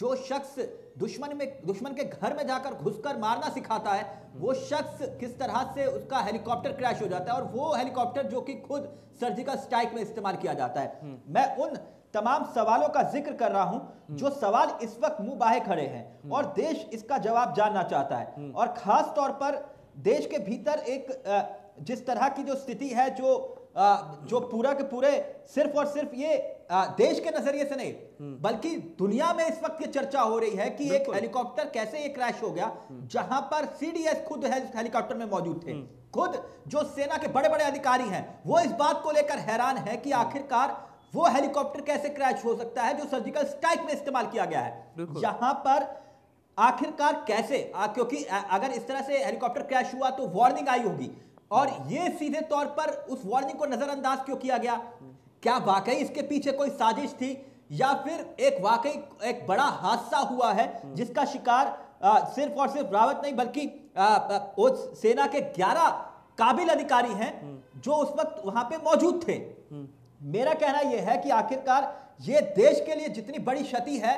जो शख्स दुश्मन में दुश्मन के घर में जाकर घुसकर मारना सिखाता है, वो शख्स किस तरह से उसका हेलीकॉप्टर क्रैश हो जाता है, और वो हेलीकॉप्टर जो कि खुद सर्जिकल स्ट्राइक में इस्तेमाल किया जाता है। मैं उन तमाम सवालों का जिक्र कर रहा हूं जो सवाल इस वक्त मुंह बाहे खड़े हैं और देश इसका जवाब जानना चाहता है। और खास तौर पर देश के भीतर एक जिस तरह की जो स्थिति है, जो जो पूरा के पूरे सिर्फ और सिर्फ ये देश के नजरिए से नहीं बल्कि दुनिया में इस वक्त ये चर्चा हो रही है कि एक हेलीकॉप्टर कैसे ये क्रैश हो गया, जहां पर सीडीएस खुद हेलीकॉप्टर में मौजूद थे, खुद जो सेना के बड़े बड़े अधिकारी हैं वो इस बात को लेकर हैरान है कि आखिरकार वो हेलीकॉप्टर कैसे क्रैश हो सकता है जो सर्जिकल स्ट्राइक में इस्तेमाल किया गया है। यहां पर आखिरकार कैसे आ, क्योंकि अगर इस तरह से हेलीकॉप्टर क्रैश हुआ तो वार्निंग आई होगी, और ये सीधे तौर पर उस वार्निंग को नजरअंदाज क्यों किया गया? क्या वाकई इसके पीछे कोई साजिश थी, या फिर एक वाकई एक बड़ा हादसा हुआ है जिसका शिकार आ, सिर्फ और सिर्फ रावत नहीं बल्कि आ, उस सेना के ग्यारह काबिल अधिकारी हैं जो उस वक्त वहां पर मौजूद थे। मेरा कहना यह है कि आखिरकार ये देश के लिए जितनी बड़ी क्षति है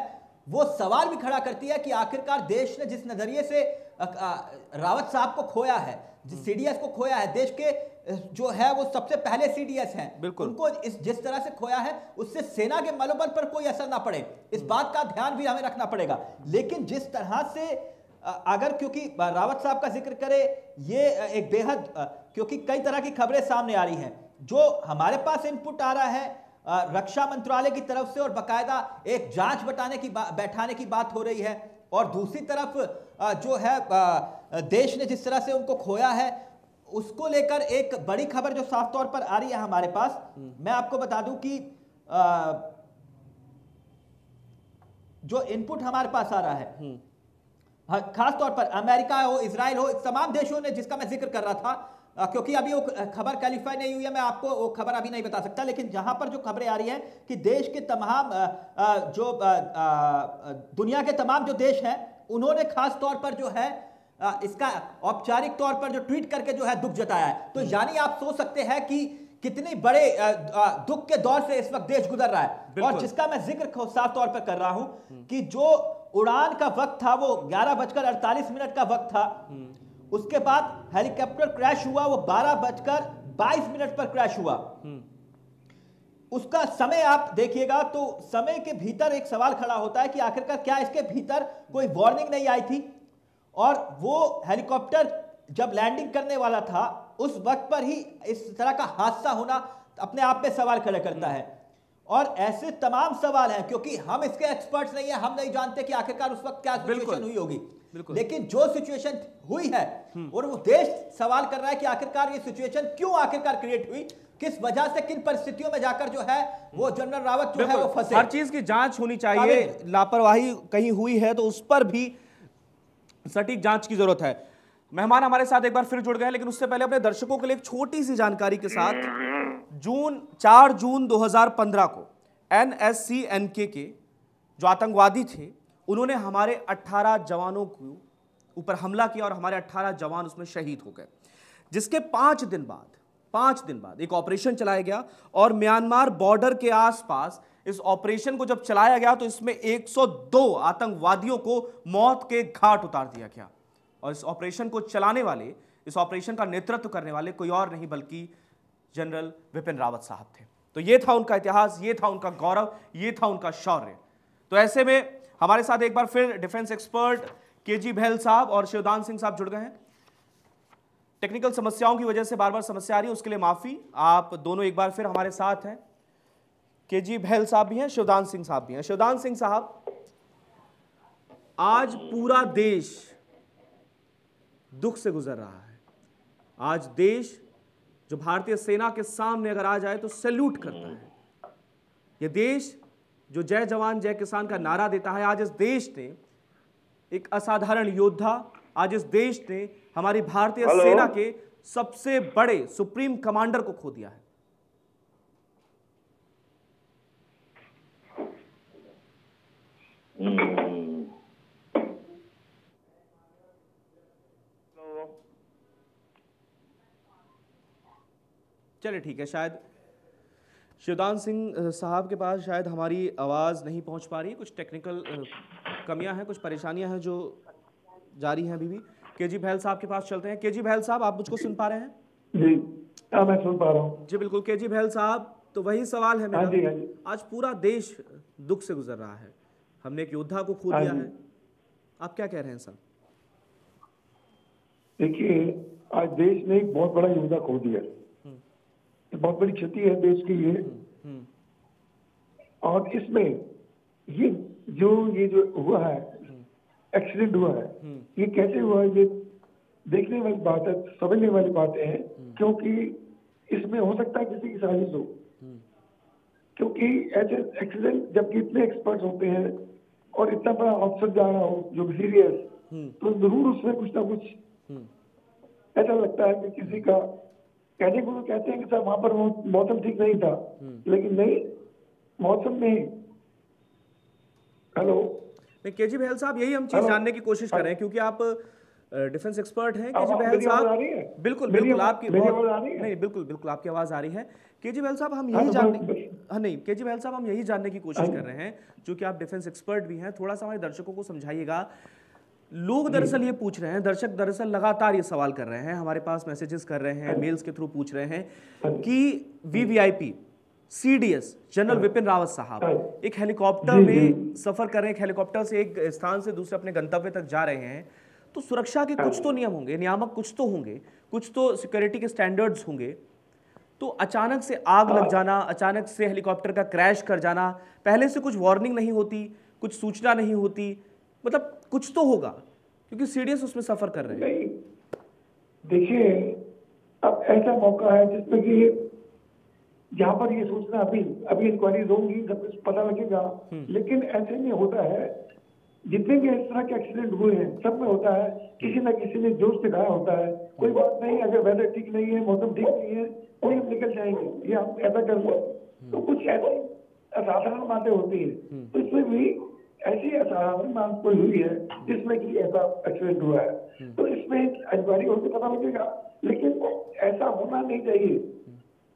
वो सवाल भी खड़ा करती है कि आखिरकार देश ने जिस नजरिए से रावत साहब को खोया है, जिस सीडीएस को खोया है, देश के जो है वो सबसे पहले सीडीएस हैं, उनको इस जिस तरह से खोया है उससे सेना के मनोबल पर कोई असर ना पड़े, इस बात का ध्यान भी हमें रखना पड़ेगा। लेकिन जिस तरह से अगर, क्योंकि रावत साहब का जिक्र करे, ये एक बेहद, क्योंकि कई तरह की खबरें सामने आ रही हैं, जो हमारे पास इनपुट आ रहा है रक्षा मंत्रालय की तरफ से और बकायदा एक जांच बटाने की बैठाने की बात हो रही है, और दूसरी तरफ जो है देश ने जिस तरह से उनको खोया है उसको लेकर एक बड़ी खबर जो साफ तौर पर आ रही है हमारे पास। मैं आपको बता दूं कि जो इनपुट हमारे पास आ रहा है खास तौर पर अमेरिका हो, इजराइल हो, तमाम देशों ने, जिसका मैं जिक्र कर रहा था क्योंकि अभी वो खबर क्वालिफाई नहीं हुई है, मैं आपको वो खबर अभी नहीं बता सकता, लेकिन जहां पर जो खबरें आ रही हैं कि देश के तमाम जो दुनिया के तमाम जो देश हैं उन्होंने खास तौर पर जो है इसका औपचारिक तौर पर जो ट्वीट करके जो है दुख जताया है। तो यानी आप सोच सकते हैं कि कितनी बड़े दुख के दौर से इस वक्त देश गुजर रहा है। और जिसका मैं जिक्र साफ तौर पर कर रहा हूं कि जो उड़ान का वक्त था वो ग्यारह बजकर अड़तालीस मिनट का वक्त था, उसके बाद हेलीकॉप्टर क्रैश हुआ वो बारह बजकर बाईस मिनट पर क्रैश हुआ। उसका समय आप देखिएगा तो समय के भीतर एक सवाल खड़ा होता है कि आखिरकार क्या इसके भीतर कोई वार्निंग नहीं आई थी? और वो हेलीकॉप्टर जब लैंडिंग करने वाला था उस वक्त पर ही इस तरह का हादसा होना अपने आप में सवाल खड़ा करता है। और ऐसे तमाम सवाल हैं क्योंकि हम इसके एक्सपर्ट्स नहीं है, हम नहीं जानते कि आखिरकार उस वक्त क्या सिचुएशन हुई होगी, लेकिन जो सिचुएशन हुई है और वो देश सवाल कर रहा है कि आखिरकार ये सिचुएशन क्यों आखिरकार क्रिएट हुई, किस वजह से, किन परिस्थितियों में जाकर जो है वो जनरल रावत जो है वो फंसे। हर चीज की जांच होनी चाहिए, लापरवाही कहीं हुई है तो उस पर भी सटीक जांच की जरूरत है। मेहमान हमारे साथ एक बार फिर जुड़ गए, लेकिन उससे पहले अपने दर्शकों के लिए एक छोटी सी जानकारी के साथ, जून चार जून दो हज़ार पंद्रह को एन एस सी एन के जो आतंकवादी थे उन्होंने हमारे अट्ठारह जवानों को ऊपर हमला किया और हमारे अट्ठारह जवान उसमें शहीद हो गए, जिसके पाँच दिन बाद पाँच दिन बाद एक ऑपरेशन चलाया गया और म्यांमार बॉर्डर के आसपास इस ऑपरेशन को जब चलाया गया तो इसमें एक सौ दो आतंकवादियों को मौत के घाट उतार दिया गया। और इस ऑपरेशन को चलाने वाले, इस ऑपरेशन का नेतृत्व करने वाले कोई और नहीं बल्कि जनरल बिपिन रावत साहब थे। तो ये था उनका इतिहास, ये था उनका गौरव, ये था उनका शौर्य। तो ऐसे में हमारे साथ एक बार फिर डिफेंस एक्सपर्ट के जी बहल साहब और शिवदान सिंह साहब जुड़ गए हैं। टेक्निकल समस्याओं की वजह से बार बार समस्या आ रही है, उसके लिए माफी। आप दोनों एक बार फिर हमारे साथ हैं, के जी बहल साहब भी हैं, शिवदान सिंह साहब भी हैं। शिवदान सिंह साहब, आज पूरा देश दुख से गुजर रहा है। आज देश जो भारतीय सेना के सामने अगर आ जाए तो सैल्यूट करता है। यह देश जो जय जवान जय किसान का नारा देता है, आज इस देश ने एक असाधारण योद्धा, आज इस देश ने हमारी भारतीय सेना के सबसे बड़े सुप्रीम कमांडर को खो दिया है। चलिए ठीक है, शायद शिवदान सिंह साहब के पास शायद हमारी आवाज़ नहीं पहुंच पा रही, कुछ टेक्निकल कमियां हैं, कुछ परेशानियां हैं जो जारी हैं अभी भी। के जी बहल साहब के पास चलते हैं। के जी बहल साहब, आप मुझको सुन पा रहे हैं? जी हाँ, मैं सुन पा रहा हूँ जी, बिल्कुल। के जी बहल साहब, तो वही सवाल है मेरा, आज पूरा देश दुख से गुजर रहा है, हमने एक योद्धा को खो दिया है, आप क्या कह रहे हैं सर? देखिए, आज देश ने एक बहुत बड़ा योद्धा खो दिया, बहुत बड़ी क्षति है देश की ये। और इसमें ये जो ये जो हुआ है, एक्सीडेंट हुआ है, ये कैसे हुआ है, ये देखने वाली बात है, समझने वाली बातें हैं, क्योंकि इसमें हो सकता है किसी की साजिश हो, क्योंकि ऐसे एक्सीडेंट जबकि इतने एक्सपर्ट होते हैं और इतना बड़ा ऑफिसर जा रहा हो जो सीरियस, तो जरूर उसमें कुछ ना कुछ ऐसा लगता है कि किसी का, कहने को तो कहते हैं कि सर वहां पर मौसम ठीक नहीं था, लेकिन नहीं, मौसम नहीं। हेलो, केजी बहल साहब, यही हम चीज जानने की कोशिश कर रहे हैं क्योंकि आप डिफेंस एक्सपर्ट हैं। केजी बहल साहब, बिल्कुल बिल्कुल आपकी नहीं, बिल्कुल बिल्कुल आपकी आवाज आ रही है। केजी बहल साहब, हम यही जानने हाँ नहीं केजी बहल साहब हम यही जानने की कोशिश कर रहे हैं, चूंकि आप डिफेंस एक्सपर्ट भी हैं, थोड़ा सा हमारे दर्शकों को समझाइएगा। लोग दरअसल ये पूछ रहे हैं, दर्शक दरअसल लगातार ये सवाल कर रहे हैं, हमारे पास मैसेजेस कर रहे हैं, मेल्स के थ्रू पूछ रहे हैं कि V V I P C D S general बिपिन रावत साहब एक हेलीकॉप्टर में सफर कर रहे हैं, एक हेलीकॉप्टर से एक स्थान से दूसरे अपने गंतव्य तक जा रहे हैं, तो सुरक्षा के कुछ तो नियम होंगे, नियामक कुछ तो होंगे, कुछ तो सिक्योरिटी के स्टैंडर्ड्स होंगे। तो अचानक से आग लग जाना, अचानक से हेलीकॉप्टर का क्रैश कर जाना, पहले से कुछ वार्निंग नहीं होती, कुछ सूचना नहीं होती, मतलब कुछ तो होगा क्योंकि सीरियस उसमें सफर कर रहे हैं। देखिए, अब ऐसा मौका है जिसमें कि यहाँ पर ये सूचना अभी अभी इंक्वायरीज होंगी, सब कुछ पता लगेगा, लेकिन ऐसे में होता है जितने भी इस तरह के एक्सीडेंट हुए हैं सब में होता है, किसी ना किसी ने जोश दिखाया होता है, कोई बात नहीं, अगर वेदर ठीक नहीं है, मौसम ठीक नहीं है, कोई हम निकल जाएंगे, ये हम ऐसा कर लो, तो कुछ ऐसी असाधारण बातें होती है। तो इसमें भी ऐसी असाधारण मांग कोई हुई है जिसमें कि ऐसा एक्सीडेंट हुआ है, तो इस इंक्वायरी होकर पता लगेगा, लेकिन ऐसा होना नहीं चाहिए।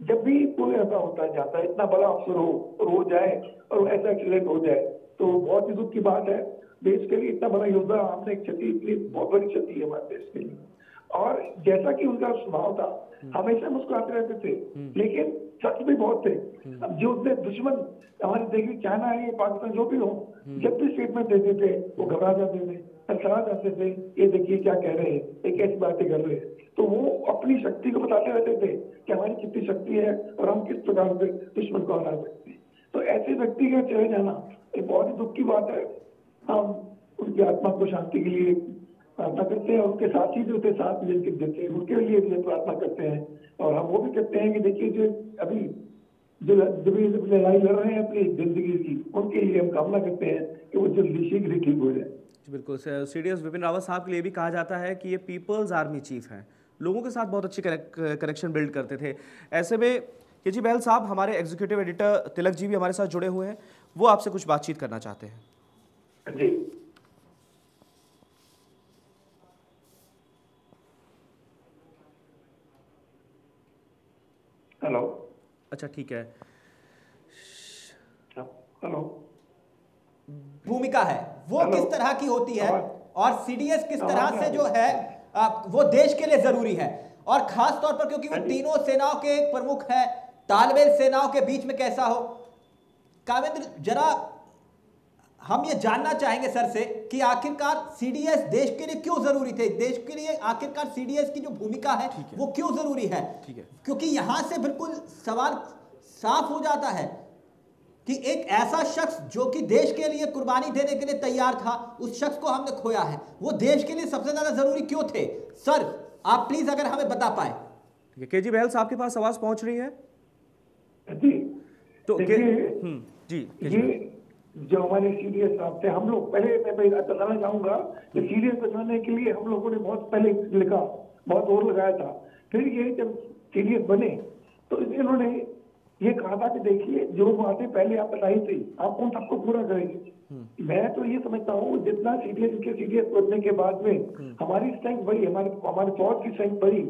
जब भी कोई ऐसा होता जाता है, इतना बड़ा अफसर हो और हो जाए और ऐसा एक्सीडेंट हो जाए तो बहुत ही दुख की बात है। देश के लिए इतना बड़ा योद्धा, हमने क्षति, इतनी बहुत बड़ी क्षति है हमारे देश के लिए। और जैसा कि उनका स्वभाव था, हमेशा मुस्कुराते रहते थे, लेकिन सच भी बहुत थे। अब जो उनके दुश्मन हमारे देखिए चाइना है, पाकिस्तान जो भी हो, जब भी स्टेटमेंट देते थे वो घबरा जाते थे, हंसा जाते थे, ये देखिए क्या कह रहे हैं, ये कैसी बातें कर रहे हैं। तो वो अपनी शक्ति को बताते रहते थे कि हमारी कितनी शक्ति है और हम किस प्रकार से दुश्मन को हरा सकते हैं। तो ऐसे व्यक्ति का चले जाना एक बहुत ही दुख की बात है। हम उनकी आत्मा को शांति के लिए प्रार्थना करते हैं, उनके साथी जो थे साथ मिलकर देते हैं उनके लिए भी प्रार्थना करते हैं। और हम वो भी कहते हैं कि देखिए जो अभी जो अभी लड़ाई लड़ रहे हैं अपनी जिंदगी की, उनके लिए हम कामना करते हैं कि वो जल्दी शीघ्र ही ठीक हो जाए। जी बिल्कुल। C D S बिपिन रावत साहब के लिए भी कहा जाता है कि ये पीपल्स आर्मी चीफ हैं, लोगों के साथ बहुत अच्छी कनेक्शन बिल्ड करते थे। ऐसे में के जी बहल साहब, हमारे एग्जीक्यूटिव एडिटर तिलक जी भी हमारे साथ जुड़े हुए हैं, वो आपसे कुछ बातचीत करना चाहते हैं। जी हेलो, अच्छा ठीक है। हेलो, भूमिका है वो Hello. किस तरह की होती है और सीडीएस किस तरह से जो है वो देश के लिए जरूरी है, और खास तौर पर क्योंकि वो तीनों सेनाओं के एक प्रमुख है, तालमेल सेनाओं के बीच में कैसा हो। कावेंद्र, जरा हम ये जानना चाहेंगे सर से कि आखिरकार सीडीएस देश के लिए क्यों जरूरी थे, देश के लिए आखिरकार सीडीएस की जो भूमिका है, है वो क्यों जरूरी है, है। क्योंकि यहाँ से बिल्कुल सवाल साफ हो जाता है कि एक ऐसा शख्स जो कि देश के लिए कुर्बानी देने के लिए तैयार था, उस शख्स को हमने खोया है। वो देश के लिए सबसे ज्यादा जरूरी क्यों थे सर, आप प्लीज अगर हमें बता पाए। के जी बहल साहब के पास आवाज पहुंच रही है तो जी। जो हमारे सीडीएस साहब थे, हम लोग पहले मैं बताना चाहूंगा कि सीडीएस बनाने के लिए हम लोगों ने बहुत पहले लिखा, बहुत जोर लगाया था। फिर ये जब सीडीएस बने तो इन्होंने ये कहा था कि देखिए जो बातें पहले आप बताई थी आप उन सबको पूरा करेंगे। मैं तो ये समझता हूँ जितना सीडीएस के सीडीएस बनने के बाद में हमारी स्ट्रेंथ बढ़ी, हमारे हमारे फौज की स्ट्रेंथ बढ़ी।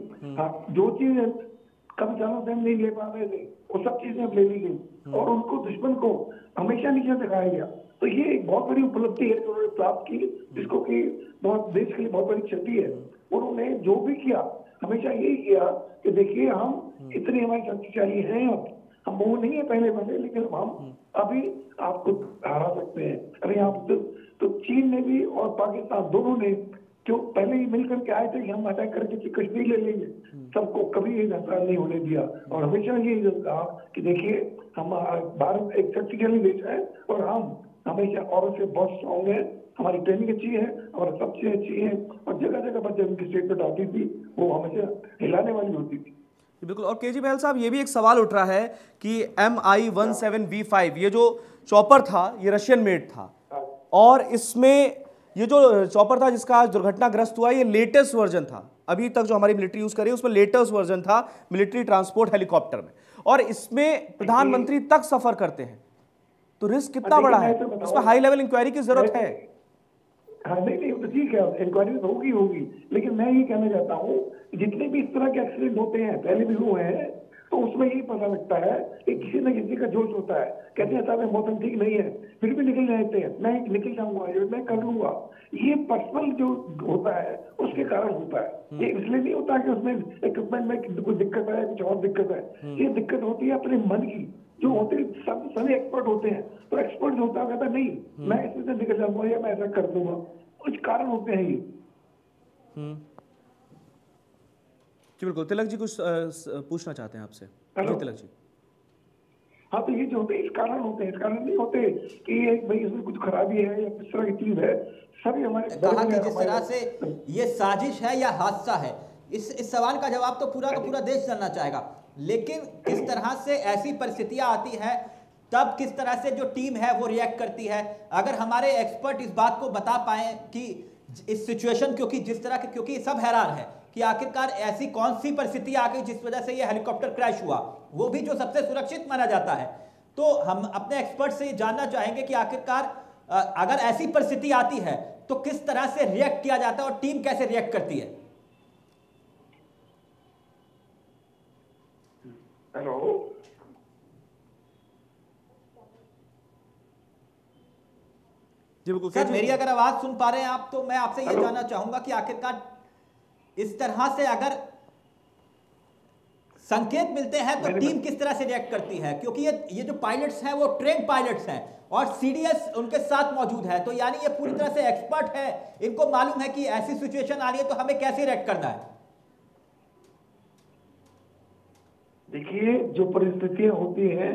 जो चीज कम ज्यादा टाइम नहीं ले पा रहे थे वो सब चीजें अब ले ली गई और उनको दुश्मन को हमेशा नीचे दिखाया गया। तो ये एक बहुत बड़ी उपलब्धि है जो उन्होंने प्राप्त की, जिसको कि बहुत देश के लिए बहुत बड़ी क्षति है। उन्होंने जो भी किया हमेशा यही किया कि देखिए हम इतने हमारी शक्तिशाली हैं, अब हम वो नहीं है पहले बने, लेकिन हम अभी आपको हरा सकते हैं। अरे आप तो, तो चीन ने भी और पाकिस्तान दोनों ने जो पहले ही मिल करके आए थे हम अटैक करके कश्मीर ले लेंगे, सबको कभी ये झगड़ा नहीं होने दिया और हमेशा ये कहा कि देखिए हमारा भारत एक शक्तिशाली देश है और हम हमेशा और से बहुत स्ट्रांग है, हमारी ट्रेनिंग अच्छी है और सब चीजें अच्छी है। और जगह जगह पर जब उनकी स्टेटमेंट आती थी वो हमेशा हिलाने वाली होती थी। बिल्कुल। और के जी बहल साहब, ये भी एक सवाल उठ रहा है कि एम आई सत्रह वी फाइव ये जो चॉपर था ये रशियन मेड था, और इसमें ये जो चॉपर था जिसका आज दुर्घटनाग्रस्त हुआ ये लेटेस्ट वर्जन था, अभी तक जो हमारी मिलिट्री यूज़ कर रही है उसमें लेटेस्ट वर्जन था मिलिट्री ट्रांसपोर्ट हेलीकॉप्टर में, और इसमें प्रधानमंत्री तक सफर करते हैं। तो रिस्क कितना बड़ा है, इसमें हाई लेवल इंक्वायरी की जरूरत है। हाँ नहीं नहीं तो ठीक है, इंक्वायरी होगी होगी, लेकिन मैं ये कहना चाहता हूँ जितने भी इस तरह के एक्सीडेंट होते हैं, पहले भी हुए हैं, तो उसमें यही पता लगता है कि किसी न किसी का जोश होता है। कहते हैं साहब मौसम ठीक नहीं है फिर भी निकल जाते हैं, मैं निकल जाऊंगा, मैं कर लूंगा। ये पर्सनल जो होता है उसके कारण होता है, ये इसलिए नहीं होता कि उसमें इक्विपमेंट में कुछ दिक्कत है, कुछ और दिक्कत है। ये दिक्कत होती है अपने मन की, जो होते सब सभी एक्सपर्ट होते हैं, तो एक्सपर्ट होता है कहता नहीं मैं इसमें निकल जाऊंगा या मैं ऐसा कर दूंगा, कुछ कारण होते हैं ये। बिल्कुल। तिलक जी कुछ पूछना चाहते हैं आपसे। तिलक जी हाँ, तो ये जो होते हैं इस कारण होते हैं, इस कारण नहीं होते कि ये भाई इसमें कुछ खराबी है या किस तरह की चीज है। सभी हमारे कहा कि जिस तरह से ये साजिश है या हादसा है, इस इस सवाल का जवाब तो पूरा का पूरा देश जानना चाहेगा, लेकिन किस तरह से ऐसी परिस्थितियां आती है तब किस तरह से जो टीम है वो रिएक्ट करती है। अगर हमारे एक्सपर्ट इस बात को बता पाए कि इस सिचुएशन, क्योंकि जिस तरह के क्योंकि सब हैरान है कि आखिरकार ऐसी कौन सी परिस्थिति आ गई जिस वजह से यह हेलीकॉप्टर क्रैश हुआ, वो भी जो सबसे सुरक्षित माना जाता है। तो हम अपने एक्सपर्ट से जानना चाहेंगे कि आखिरकार अगर ऐसी परिस्थिति आती है तो किस तरह से रिएक्ट किया जाता है और टीम कैसे रिएक्ट करती है। हेलो जी बिल्कुल सर, मेरी अगर आवाज सुन पा रहे हैं आप तो मैं आपसे ये जानना चाहूंगा कि आखिरकार इस तरह से अगर संकेत मिलते हैं तो टीम किस तरह से रिएक्ट करती है, क्योंकि ये ये जो पायलट्स हैं वो ट्रेन पायलट्स हैं और सीडीएस उनके साथ मौजूद है, तो यानी ये पूरी तरह से एक्सपर्ट है, इनको मालूम है कि ऐसी सिचुएशन आ रही है तो हमें कैसे रिएक्ट करना है। देखिए जो परिस्थितियां होती हैं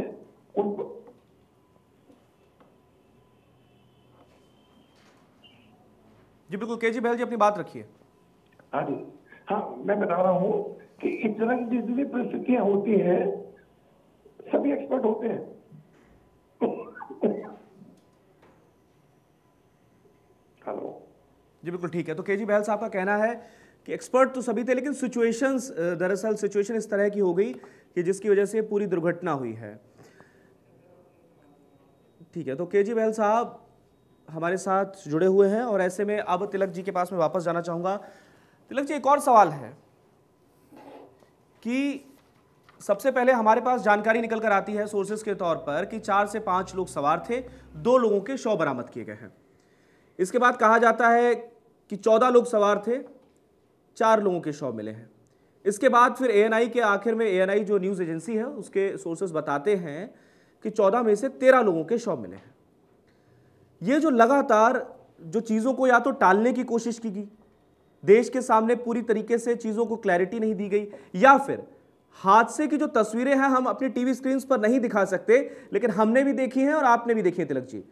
उन जी बिल्कुल केजी बहल जी अपनी बात रखिए। हाँ जी हाँ मैं बता रहा हूँ कि इस तरह की जितनी परिस्थितियां होती हैं सभी एक्सपर्ट होते हैं। हेलो जी बिल्कुल ठीक है, तो केजी बहल साहब का कहना है कि एक्सपर्ट तो सभी थे लेकिन सिचुएशंस दरअसल सिचुएशन इस तरह की हो गई कि जिसकी वजह से पूरी दुर्घटना हुई है। ठीक है, तो केजी बहल साहब हमारे साथ जुड़े हुए हैं और ऐसे में अब तिलक जी के पास मैं वापस जाना चाहूँगा। तिलक जी एक और सवाल है कि सबसे पहले हमारे पास जानकारी निकल कर आती है सोर्सेज के तौर पर कि चार से पाँच लोग सवार थे, दो लोगों के शव बरामद किए गए हैं। इसके बाद कहा जाता है कि चौदह लोग सवार थे, चार लोगों के शव मिले हैं। इसके बाद फिर एएनआई के आखिर में एएनआई जो न्यूज़ एजेंसी है उसके सोर्सेज बताते हैं कि चौदह में से तेरह लोगों के शव मिले हैं। ये जो लगातार जो चीज़ों को या तो टालने की कोशिश की गई, देश के सामने पूरी तरीके से चीज़ों को क्लैरिटी नहीं दी गई, या फिर हादसे की जो तस्वीरें हैं हम अपनी टीवी स्क्रीन्स पर नहीं दिखा सकते लेकिन हमने भी देखी हैं और आपने भी देखी है तिलक जी,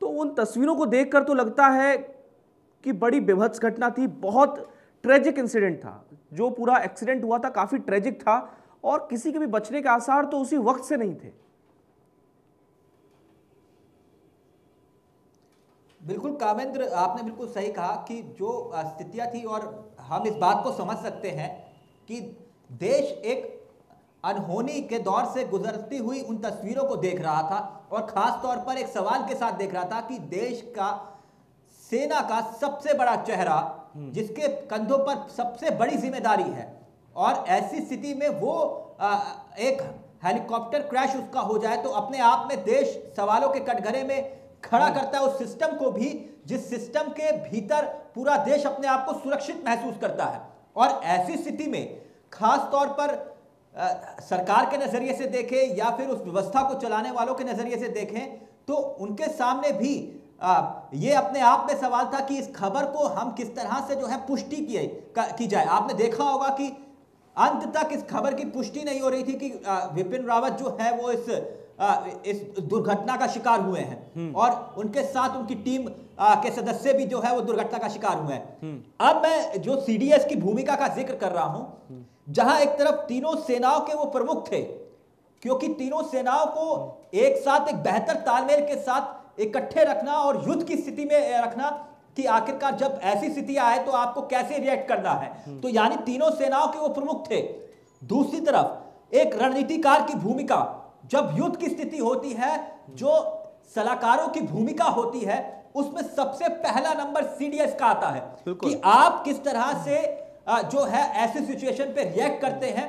तो उन तस्वीरों को देखकर तो लगता है कि बड़ी बेभत्स घटना थी, बहुत ट्रेजिक इंसिडेंट था। जो पूरा एक्सीडेंट हुआ था काफ़ी ट्रेजिक था और किसी के भी बचने के आसार तो उसी वक्त से नहीं थे। बिल्कुल कामेंद्र, आपने बिल्कुल सही कहा कि जो स्थितियाँ थी और हम इस बात को समझ सकते हैं कि देश एक अनहोनी के दौर से गुजरती हुई उन तस्वीरों को देख रहा था और ख़ास तौर पर एक सवाल के साथ देख रहा था कि देश का सेना का सबसे बड़ा चेहरा जिसके कंधों पर सबसे बड़ी जिम्मेदारी है और ऐसी स्थिति में वो आ, एक हेलीकॉप्टर क्रैश उसका हो जाए तो अपने आप में देश सवालों के कटघरे में खड़ा करता है उस सिस्टम को भी जिस सिस्टम के भीतर पूरा देश अपने आप को सुरक्षित महसूस करता है। और ऐसी स्थिति में खास तौर पर आ, सरकार के नज़रिए से देखें या फिर उस व्यवस्था को चलाने वालों के नज़रिए से देखें तो उनके सामने भी आ, ये अपने आप में सवाल था कि इस खबर को हम किस तरह से जो है पुष्टि की, की जाए। आपने देखा होगा कि अंत तक इस खबर की पुष्टि नहीं हो रही थी कि आ, विपिन रावत जो है वो इस आ, इस दुर्घटना का शिकार हुए हैं और उनके साथ उनकी टीम आ, के सदस्य भी जो है वो दुर्घटना का शिकार हुए हैं। अब मैं जो सीडीएस की भूमिका का जिक्र कर रहा हूं, जहां एक तरफ तीनों सेनाओं के वो प्रमुख थे क्योंकि तीनों सेनाओं को एक साथ एक बेहतर तालमेल के साथ इकट्ठे रखना और युद्ध की स्थिति में रखना कि आखिरकार जब ऐसी स्थिति आए तो आपको कैसे रिएक्ट करना है, तो यानी तीनों सेनाओं के वो प्रमुख थे। दूसरी तरफ एक रणनीतिकार की भूमिका, जब युद्ध की स्थिति होती है जो सलाहकारों की भूमिका होती है उसमें सबसे पहला नंबर सीडीएस का आता है कि आप किस तरह से जो है ऐसी सिचुएशन पे रिएक्ट करते हैं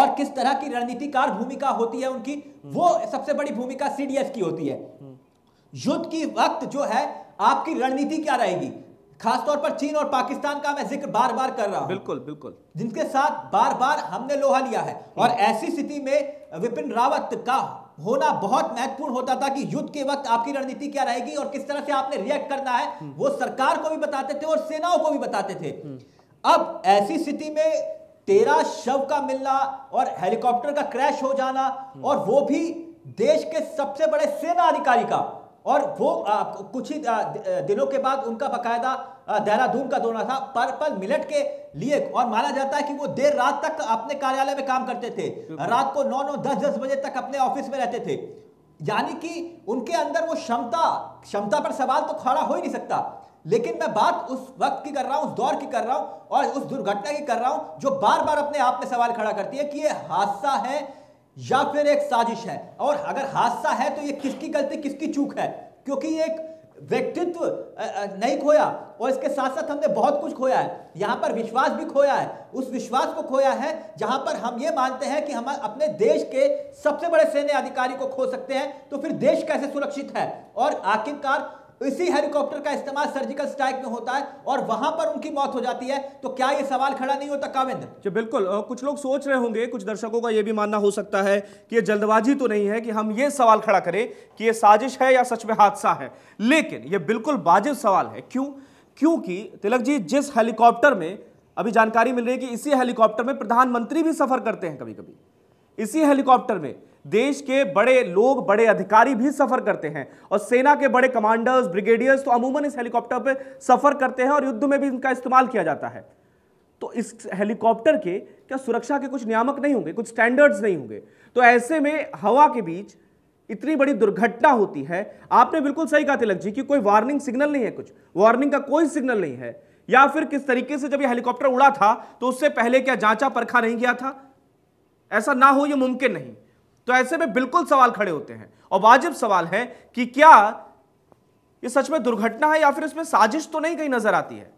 और किस तरह की रणनीतिकार भूमिका होती है उनकी, वो सबसे बड़ी भूमिका सीडीएस की होती है। युद्ध की वक्त जो है आपकी रणनीति क्या रहेगी, खासतौर पर चीन और पाकिस्तान का मैं जिक्र बार बार कर रहा हूं, बिल्कुल बिल्कुल, जिनके साथ बार बार हमने लोहा लिया है और ऐसी स्थिति में विपिन रावत का होना बहुत महत्वपूर्ण होता था कि युद्ध के वक्त आपकी रणनीति क्या रहेगी और किस तरह से आपने रिएक्ट करना है, वो सरकार को भी बताते थे और सेनाओं को भी बताते थे। अब ऐसी स्थिति में तेरह शव का मिलना और हेलीकॉप्टर का क्रैश हो जाना और वो भी देश के सबसे बड़े सेना अधिकारी का, और वो आ, कुछ ही दिनों के बाद उनका बकायदा देहरादून का दौरा था पर पर मिनट के लिए, और माना जाता है कि वो देर रात तक अपने कार्यालय में काम करते थे, रात को नौ नौ दस दस बजे तक अपने ऑफिस में रहते थे, यानी कि उनके अंदर वो क्षमता क्षमता पर सवाल तो खड़ा हो ही नहीं सकता। लेकिन मैं बात उस वक्त की कर रहा हूं, उस दौर की कर रहा हूं और उस दुर्घटना की कर रहा हूं जो बार बार अपने आप में सवाल खड़ा करती है कि ये हादसा है या फिर एक साजिश है, और अगर हादसा है तो ये किसकी गलती किसकी चूक है, क्योंकि एक व्यक्तित्व नहीं खोया और इसके साथ साथ हमने बहुत कुछ खोया है। यहाँ पर विश्वास भी खोया है, उस विश्वास को खोया है जहाँ पर हम ये मानते हैं कि हम अपने देश के सबसे बड़े सैन्य अधिकारी को खो सकते हैं, तो फिर देश कैसे सुरक्षित है। और आखिरकार इसी हेलीकॉप्टर का इस्तेमाल सर्जिकल स्ट्राइक में होता है और वहां पर उनकी मौत हो जाती है, तो क्या ये सवाल खड़ा नहीं होता काविंद? जी बिल्कुल। कुछ लोग सोच रहे होंगे, कुछ दर्शकों का ये भी मानना हो सकता है कि ये जल्दबाजी तो नहीं है कि हम ये सवाल खड़ा करें कि ये साजिश है या सच में हादसा है, लेकिन ये बिल्कुल वाजिब सवाल है। क्यों? क्योंकि तिलक जी जिस हेलीकॉप्टर में, अभी जानकारी मिल रही है कि इसी हेलीकॉप्टर में प्रधानमंत्री भी सफर करते हैं, कभी कभी इसी हेलीकॉप्टर में देश के बड़े लोग, बड़े अधिकारी भी सफर करते हैं और सेना के बड़े कमांडर्स, ब्रिगेडियर्स तो अमूमन इस हेलीकॉप्टर पे सफर करते हैं और युद्ध में भी इनका इस्तेमाल किया जाता है। तो इस हेलीकॉप्टर के क्या सुरक्षा के कुछ नियामक नहीं होंगे, कुछ स्टैंडर्ड्स नहीं होंगे? तो ऐसे में हवा के बीच इतनी बड़ी दुर्घटना होती है। आपने बिल्कुल सही कहा तिलक जी कि कोई वार्निंग सिग्नल नहीं है, कुछ वार्निंग का कोई सिग्नल नहीं है। या फिर किस तरीके से जब यह हेलीकॉप्टर उड़ा था तो उससे पहले क्या जांचा परखा नहीं गया था? ऐसा ना हो यह मुमकिन नहीं। तो ऐसे में बिल्कुल सवाल खड़े होते हैं और वाजिब सवाल है कि क्या ये सच में दुर्घटना है या फिर इसमें साजिश तो नहीं कहीं नजर आती है।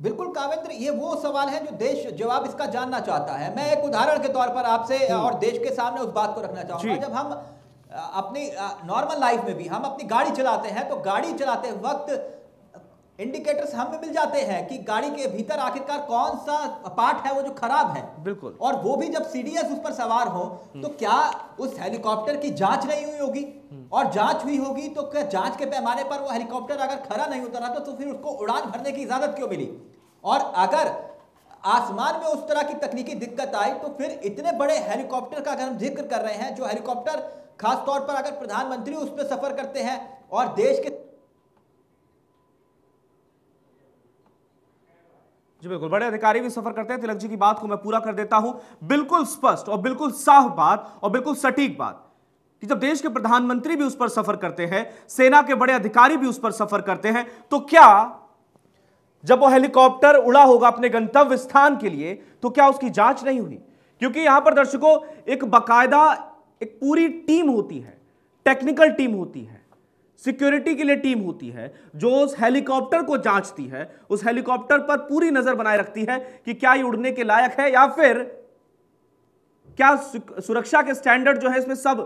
बिल्कुल कावेंद्र, ये वो सवाल है जो देश जवाब इसका जानना चाहता है। मैं एक उदाहरण के तौर पर आपसे और देश के सामने उस बात को रखना चाहूंगा, जब हम अपनी नॉर्मल लाइफ में भी हम अपनी गाड़ी चलाते हैं तो गाड़ी चलाते वक्त इंडिकेटर्स हमें मिल जाते हैं कि गाड़ी के भीतर आखिरकार कौन सा पार्ट है वो जो खराब है। बिल्कुल। और वो भी जब सीडीएस उस पर सवार हो तो क्या उस हेलीकॉप्टर की जांच नहीं हुई होगी? और जांच हुई होगी तो क्या जांच के पैमाने पर वो हेलीकॉप्टर अगर खरा नहीं उतरा तो, तो फिर उसको उड़ान भरने की इजाजत क्यों मिली? और अगर आसमान में उस तरह की तकनीकी दिक्कत आई तो फिर इतने बड़े हेलीकॉप्टर का अगर हम जिक्र कर रहे हैं, जो हेलीकॉप्टर खासतौर पर अगर प्रधानमंत्री उस पर सफर करते हैं और देश के जी बिल्कुल बड़े अधिकारी भी सफर करते हैं। तिलक जी की बात को मैं पूरा कर देता हूं। बिल्कुल स्पष्ट और बिल्कुल साफ बात और बिल्कुल सटीक बात कि जब देश के प्रधानमंत्री भी उस पर सफर करते हैं, सेना के बड़े अधिकारी भी उस पर सफर करते हैं, तो क्या जब वो हेलीकॉप्टर उड़ा होगा अपने गंतव्य स्थान के लिए तो क्या उसकी जांच नहीं हुई? क्योंकि यहां पर दर्शकों एक बाकायदा एक पूरी टीम होती है, टेक्निकल टीम होती है, सिक्योरिटी के लिए टीम होती है जो उस हेलीकॉप्टर को जांचती है, उस हेलीकॉप्टर पर पूरी नजर बनाए रखती है कि क्या ये उड़ने के लायक है या फिर क्या सुरक्षा के स्टैंडर्ड जो है इसमें सब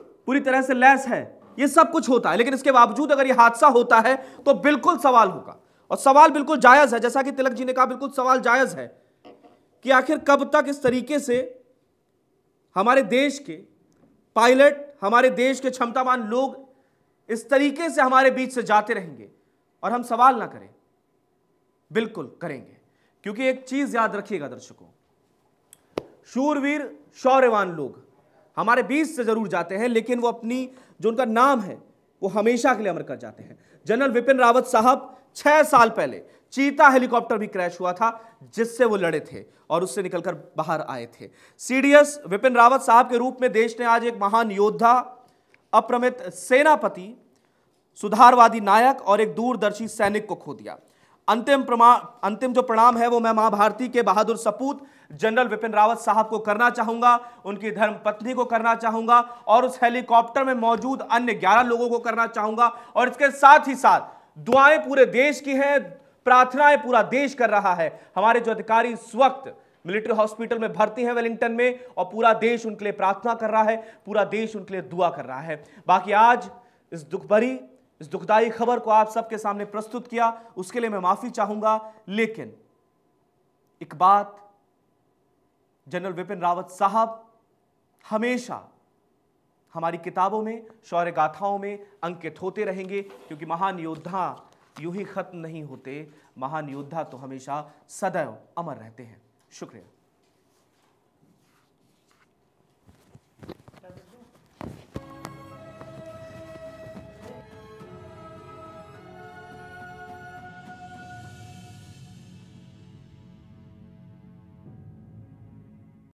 पूरी तरह से लैस है। ये सब कुछ होता है, लेकिन इसके बावजूद अगर ये हादसा होता है तो बिल्कुल सवाल होगा और सवाल बिल्कुल जायज है। जैसा कि तिलक जी ने कहा, बिल्कुल सवाल जायज है कि आखिर कब तक इस तरीके से हमारे देश के पायलट, हमारे देश के क्षमतावान लोग इस तरीके से हमारे बीच से जाते रहेंगे और हम सवाल ना करें। बिल्कुल करेंगे, क्योंकि एक चीज याद रखिएगा दर्शकों, शूरवीर शौर्यवान लोग हमारे बीच से जरूर जाते हैं लेकिन वो अपनी जो उनका नाम है वो हमेशा के लिए अमर कर जाते हैं। जनरल बिपिन रावत साहब छह साल पहले चीता हेलीकॉप्टर भी क्रैश हुआ था जिससे वो लड़े थे और उससे निकलकर बाहर आए थे। सीडीएस बिपिन रावत साहब के रूप में देश ने आज एक महान योद्धा, अप्रमित सेनापति, सुधारवादी नायक और एक दूरदर्शी सैनिक को खो दिया। अंतिम प्रणाम, अंतिम जो प्रणाम है वो मैं मां भारती के बहादुर सपूत जनरल बिपिन रावत साहब को करना चाहूंगा, उनकी धर्मपत्नी को करना चाहूंगा और उस हेलीकॉप्टर में मौजूद अन्य ग्यारह लोगों को करना चाहूंगा। और इसके साथ ही साथ दुआएं पूरे देश की हैं, प्रार्थनाएं पूरा देश कर रहा है। हमारे जो अधिकारी इस वक्त मिलिट्री हॉस्पिटल में भर्ती हैं वेलिंगटन में, और पूरा देश उनके लिए प्रार्थना कर रहा है, पूरा देश उनके लिए दुआ कर रहा है। बाकी आज इस दुख भरी, इस दुखदायी खबर को आप सबके सामने प्रस्तुत किया, उसके लिए मैं माफी चाहूंगा। लेकिन एक बात जनरल बिपिन रावत साहब हमेशा हमारी किताबों में, शौर्य गाथाओं में अंकित होते रहेंगे, क्योंकि महान योद्धा यूं ही खत्म नहीं होते, महान योद्धा तो हमेशा सदैव अमर रहते हैं। शुक्रिया।